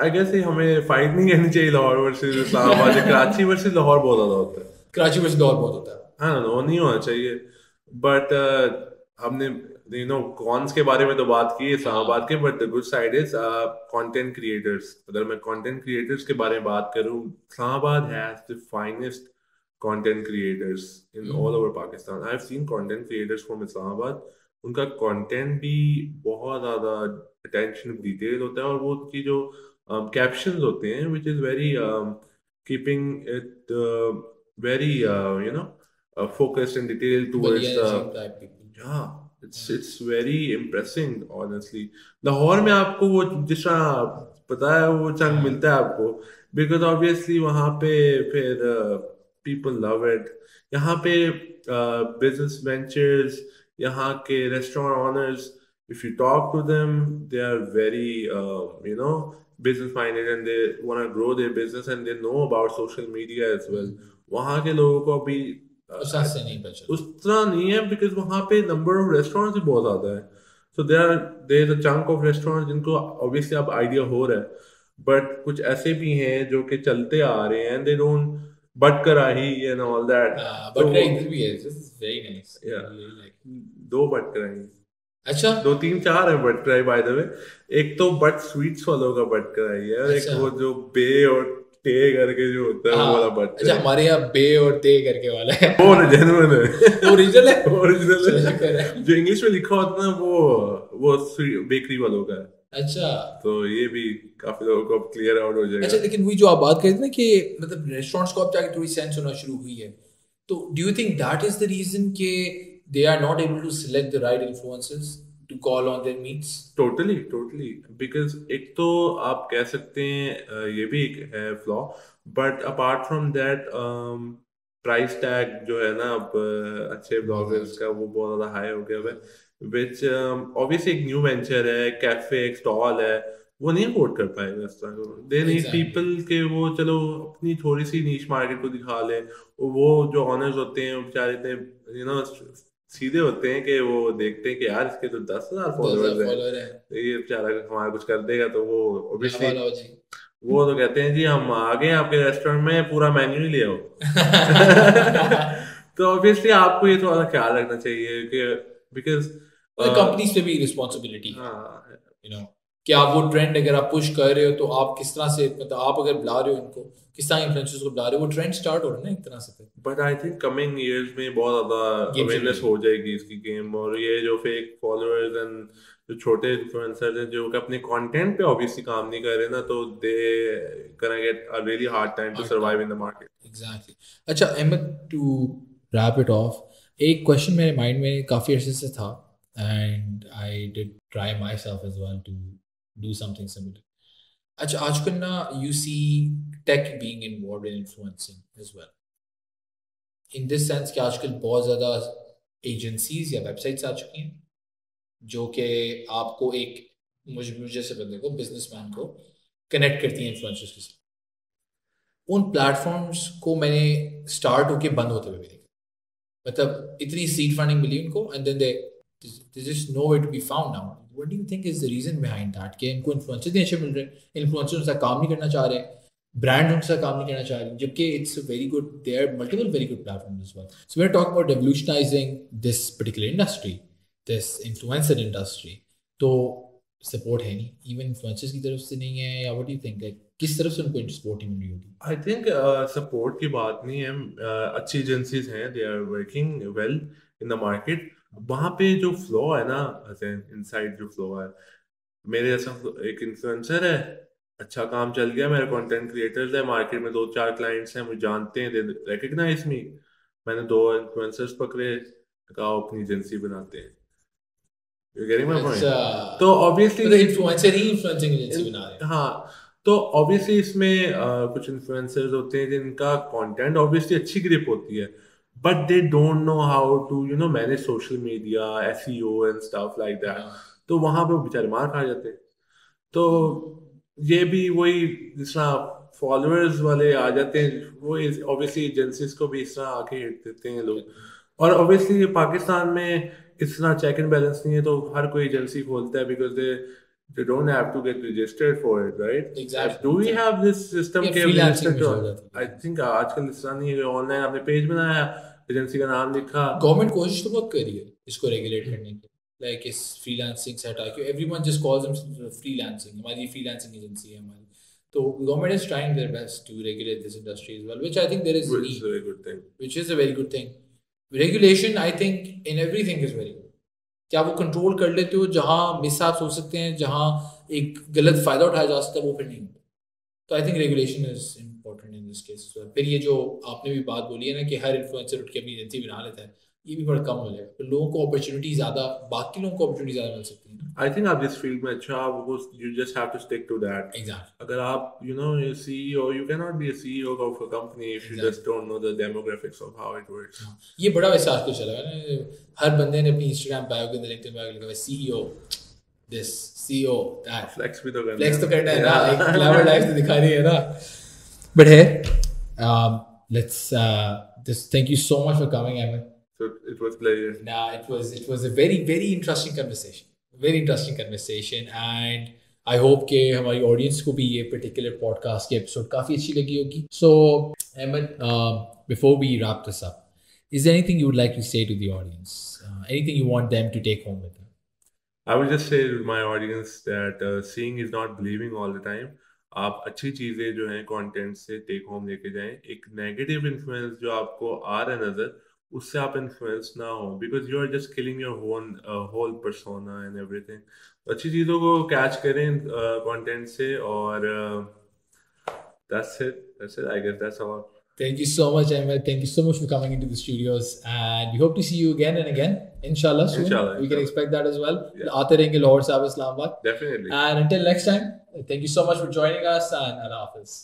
आई गेस हमें फाइट नहीं करनी चाहिए लाहौर वर्सेस इस्लामाबाद. कराची वर्सेस लाहौर बहुत ज़्यादा होता है, कराची वर्सेस लाहौर बहुत होता है, हाँ वो नहीं होना चाहिए. बट हमने यू नो कॉन्स के बारे में तो बात की इस्लामाबाद के, but the good side is content creators. अगर मैं कंटेंट क्रिएटर्स के बारे में बात करूँ, Islamabad has the finest content creators in all over Pakistan. I have seen content creators from Islamabad, उनका कंटेंट भी बहुत ज़्यादा अटेंशन डिटेल होता है, और वो उनकी जो कैप्शंस होते हैं which is very keeping it very you know focused and detail towards. हाँ, It's very impressive, honestly. Lahore में आपको वो जिस तरह पता है वो चंग मिलता है आपको, because obviously वहाँ पे फिर people love it. यहाँ पे business ventures, यहाँ के restaurant owners, if you talk to them, they are very you know business minded and they wanna grow their business and they know about social media as well. वहाँ के लोगों को अभी उससे नहीं बचा, उस तरह नहीं है, बिकॉज वहाँ पे नंबर ऑफ रेस्टोरेंट भी बहुत ज़्यादा है. So there a chunk of restaurant जिनको ऑब्वियसली आप आइडिया हो रहा है, बट कुछ ऐसे भी हैं जो कि चलते आ रहे हैं, they don't but karahi and all that. But karahi भी है, जस्ट वेरी नाइस, या दो बट कराही अच्छा, दो तीन चार है but cry by the way. एक तो बट स्वीट्स वालों का बट क्राई है, एक वो जो बे और ते करके जो होता है वाला बट। अच्छा, हमारे यहाँ बे और ते करके वाला है, वो जेन्युइन है, ओरिजिनल है, ओरिजिनल है। जो इंग्लिश में लिखा होता है वो बेकरी वालों का है। अच्छा, तो ये भी काफी लोगों को अब क्लियर आउट हो जाएगा। अच्छा, लेकिन वही जो आप बात कर रहे थे ना कि मतलब रेस्टोरेंट्स को अब जाके थोड़ी सेंस होना शुरू हुई है, तो do you think that is the reason के they are not able to select the right influencers to call on their meets? Totally because ek to aap keh sakte hain ye bhi ek hai flaw, but apart from that price tag jo hai na ab acche bloggers ka wo bahut zyada high ho gaya hai, which obviously ek new venture hai, cafe ek stall hai, वो नहीं अफोर्ड कर पाएगा इस तरह को। दे नीड पीपल के वो चलो अपनी थोड़ी सी नीश मार्केट को दिखा ले, वो जो ऑनर्स होते हैं बेचारे इतने सीधे होते हैं कि वो देखते हैं कि यार इसके तो 10,000 फॉलोअर्स हैं, ये बेचारा हमारा कुछ कर देगा तो वो ऑब्वियसली वो तो कहते हैं जी हम आ गए आपके रेस्टोरेंट में, पूरा मेन्यू ही ले आओ। तो ऑब्वियसली आपको ये थोड़ा ख्याल रखना चाहिए कि बिकॉज कंपनीज पे भी रिस्पॉन्सिबिलिटी कि आप वो ट्रेंड अगर आप पुश कर रहे हो तो आप किस तरह से मतलब आप अगर बुला रहे हो इनको, किस तरह इन्फ्लुएंसर्स को बुला रहे हो, वो ट्रेंड स्टार्ट हो रहा है ना एक तरह से। But I think coming years में बहुत ज़्यादा अवेयरनेस हो जाएगी इसकी गेम, और ये जो फेक फॉलोअर्स एंड जो छोटे इन्फ्लुएंसर्स हैं जो अपने कंटेंट पे ऑब्वियसली काम नहीं कर रहे ना, तो they can get a really hard time to survive in the market. Exactly. अच्छा Ahmad, to wrap it off, एक क्वेश्चन मेरे माइंड में काफ़ी अर्से से था and I did try myself as well to do something similar. अच्छा, आजकल ना you see tech being involved in influencing as well. In this sense कि आजकल बहुत ज़्यादा agencies या websites आ चुकी हैं जो कि आपको एक मुझ जैसे बंदे को, businessman को connect करती हैं influencers के साथ। उन platforms को मैंने start होके बंद होते हुए भी देखा, मतलब इतनी seed funding मिली उनको and then there's just nowhere to be found now. What do you think is the reason behind that? कि इनको influencers नहीं अच्छे मिल रहे, influencers उनसे काम नहीं करना चाह रहे, brand उनसे काम नहीं करना चाह रहे, जबकि it's a very good, there are multiple very good platforms as well. So we're talking about revolutionizing this particular industry, this influencer industry. तो support है नहीं, even influencers की तरफ से नहीं है, या what do you think? Like, किस तरफ से उनको सपोर्ट ही मिल रही होगी? I think support की बात नहीं है, अच्छी agencies हैं, they are working well in the market. वहाँ पे जो फ्लो है ना, इनसाइड जो फ्लो है, मेरे जैसा एक इन्फ्लुएंसर है, अच्छा काम चल गया, मेरे कंटेंट क्रिएटर्स है, मार्केट में 2-4 क्लाइंट्स हैं, मुझे जानते हैं, दे रिकग्नाइज मी, मैंने 2 इन्फ्लुएंसर्स पकड़े, कहा अपनी एजेंसी बनाते हैं। You getting my point? तो ऑब्वियसली इन्फ्लुएंसर ही इन्फ्लुएंसिंग एजेंसी बना रहे हैं। हाँ, तो ऑब्वियसली इसमें कुछ इन्फ्लुएंसर्स होते हैं जिनका कंटेंट ऑब्वियसली अच्छी ग्रिप होती है, but they don't know how to manage social media, SEO and stuff like that. तो वहाँ पे बेचारे मार खा जाते हैं। तो ये भी वही जिस तरह फॉलोअर्स वाले आ जाते हैं, वो ऑब्वियसली एजेंसीज को भी इस तरह आके हिट देते हैं लोग। और ऑब्वियसली पाकिस्तान में इस तरह चेक एंड बैलेंस नहीं है, तो हर कोई एजेंसी खोलता है because they don't have to get registered for it, right? Exactly. Do we have this system? I think आजकल इस तरह नहीं है, ऑनलाइन आपने पेज बनाया, एजेंसी का नाम लिखा। गवर्नमेंट कोशिश तो बहुत कर रही है इसको रेगुलेट करने की, लाइक इस फ्रीलांसिंग से हटा के everyone just calls them freelancing, हमारी फ्रीलांसिंग एजेंसी है हमारी, तो government is trying their best to regulate this industry as well, which I think there is need, which is a very good thing. Regulation I think in everything is very good, क्या वो कंट्रोल कर लेते हो जहाँ मिसहैप्स हो सकते हैं, जहाँ एक गलत फायदा उठाया जा सकता है वो फिर नहीं होता, तो I think regulation is important in this case. फिर ये जो आपने भी बात बोली है ना कि हर इन्फ्लुएंसर उठ के अपनी एजेंसी बना लेता है, ये भी बड़ा कम हो जाएगा, तो लोगों को अपॉर्चुनिटी ज़्यादा, बाकी लोगों को अपॉर्चुनिटी ज़्यादा मिल सकती है। आई थिंक आप जिस फील्ड में अच्छा आप you just have to stick to that. Exactly. अगर आप you CEO, you can not be a CEO of a company if you just don't know the demographics of how it works. ये बड़ा वैसे आज तो चला है ना, हर बंदे ने अपनी इंस्टाग्राम बायो के अंदर लिंक्डइन बायो लिखा है CEO this, CEO that, flex भी तो करना है, flex तो करना है ना, एक clever life तो दिखानी है ना। But hey, let's just thank you so much for coming, Ahmed. So it was pleasure. Nah, it was a very interesting conversation. And I hope के हमारी audience को भी ये particular podcast के episode काफी अच्छी लगी होगी। So Ahmed, before we wrap this up, is there anything you would like to say to the audience? Anything you want them to take home with them? I will just say to my audience that seeing is not believing all the time. आप अच्छी चीजें जो हैं कंटेंट से टेक होम लेके जाएं. एक नेगेटिव इन्फ्लुएंस जो आपको आ रहा है नजर, उससे आप इन्फ्लुएंस ना हो, because you are just killing your whole persona and everything. अच्छी चीजों को कैच करें कंटेंट से और that's it. I guess that's all. Thank you so much, Ahmed. Thank you so much for coming into the studios, and we hope to see you again and again. Inshallah, soon. Inshallah. We can expect that as well. Yeah. Aate rahenge Lahore sahab, Islamabad. Definitely. And until next time, thank you so much for joining us, and Allah Hafiz.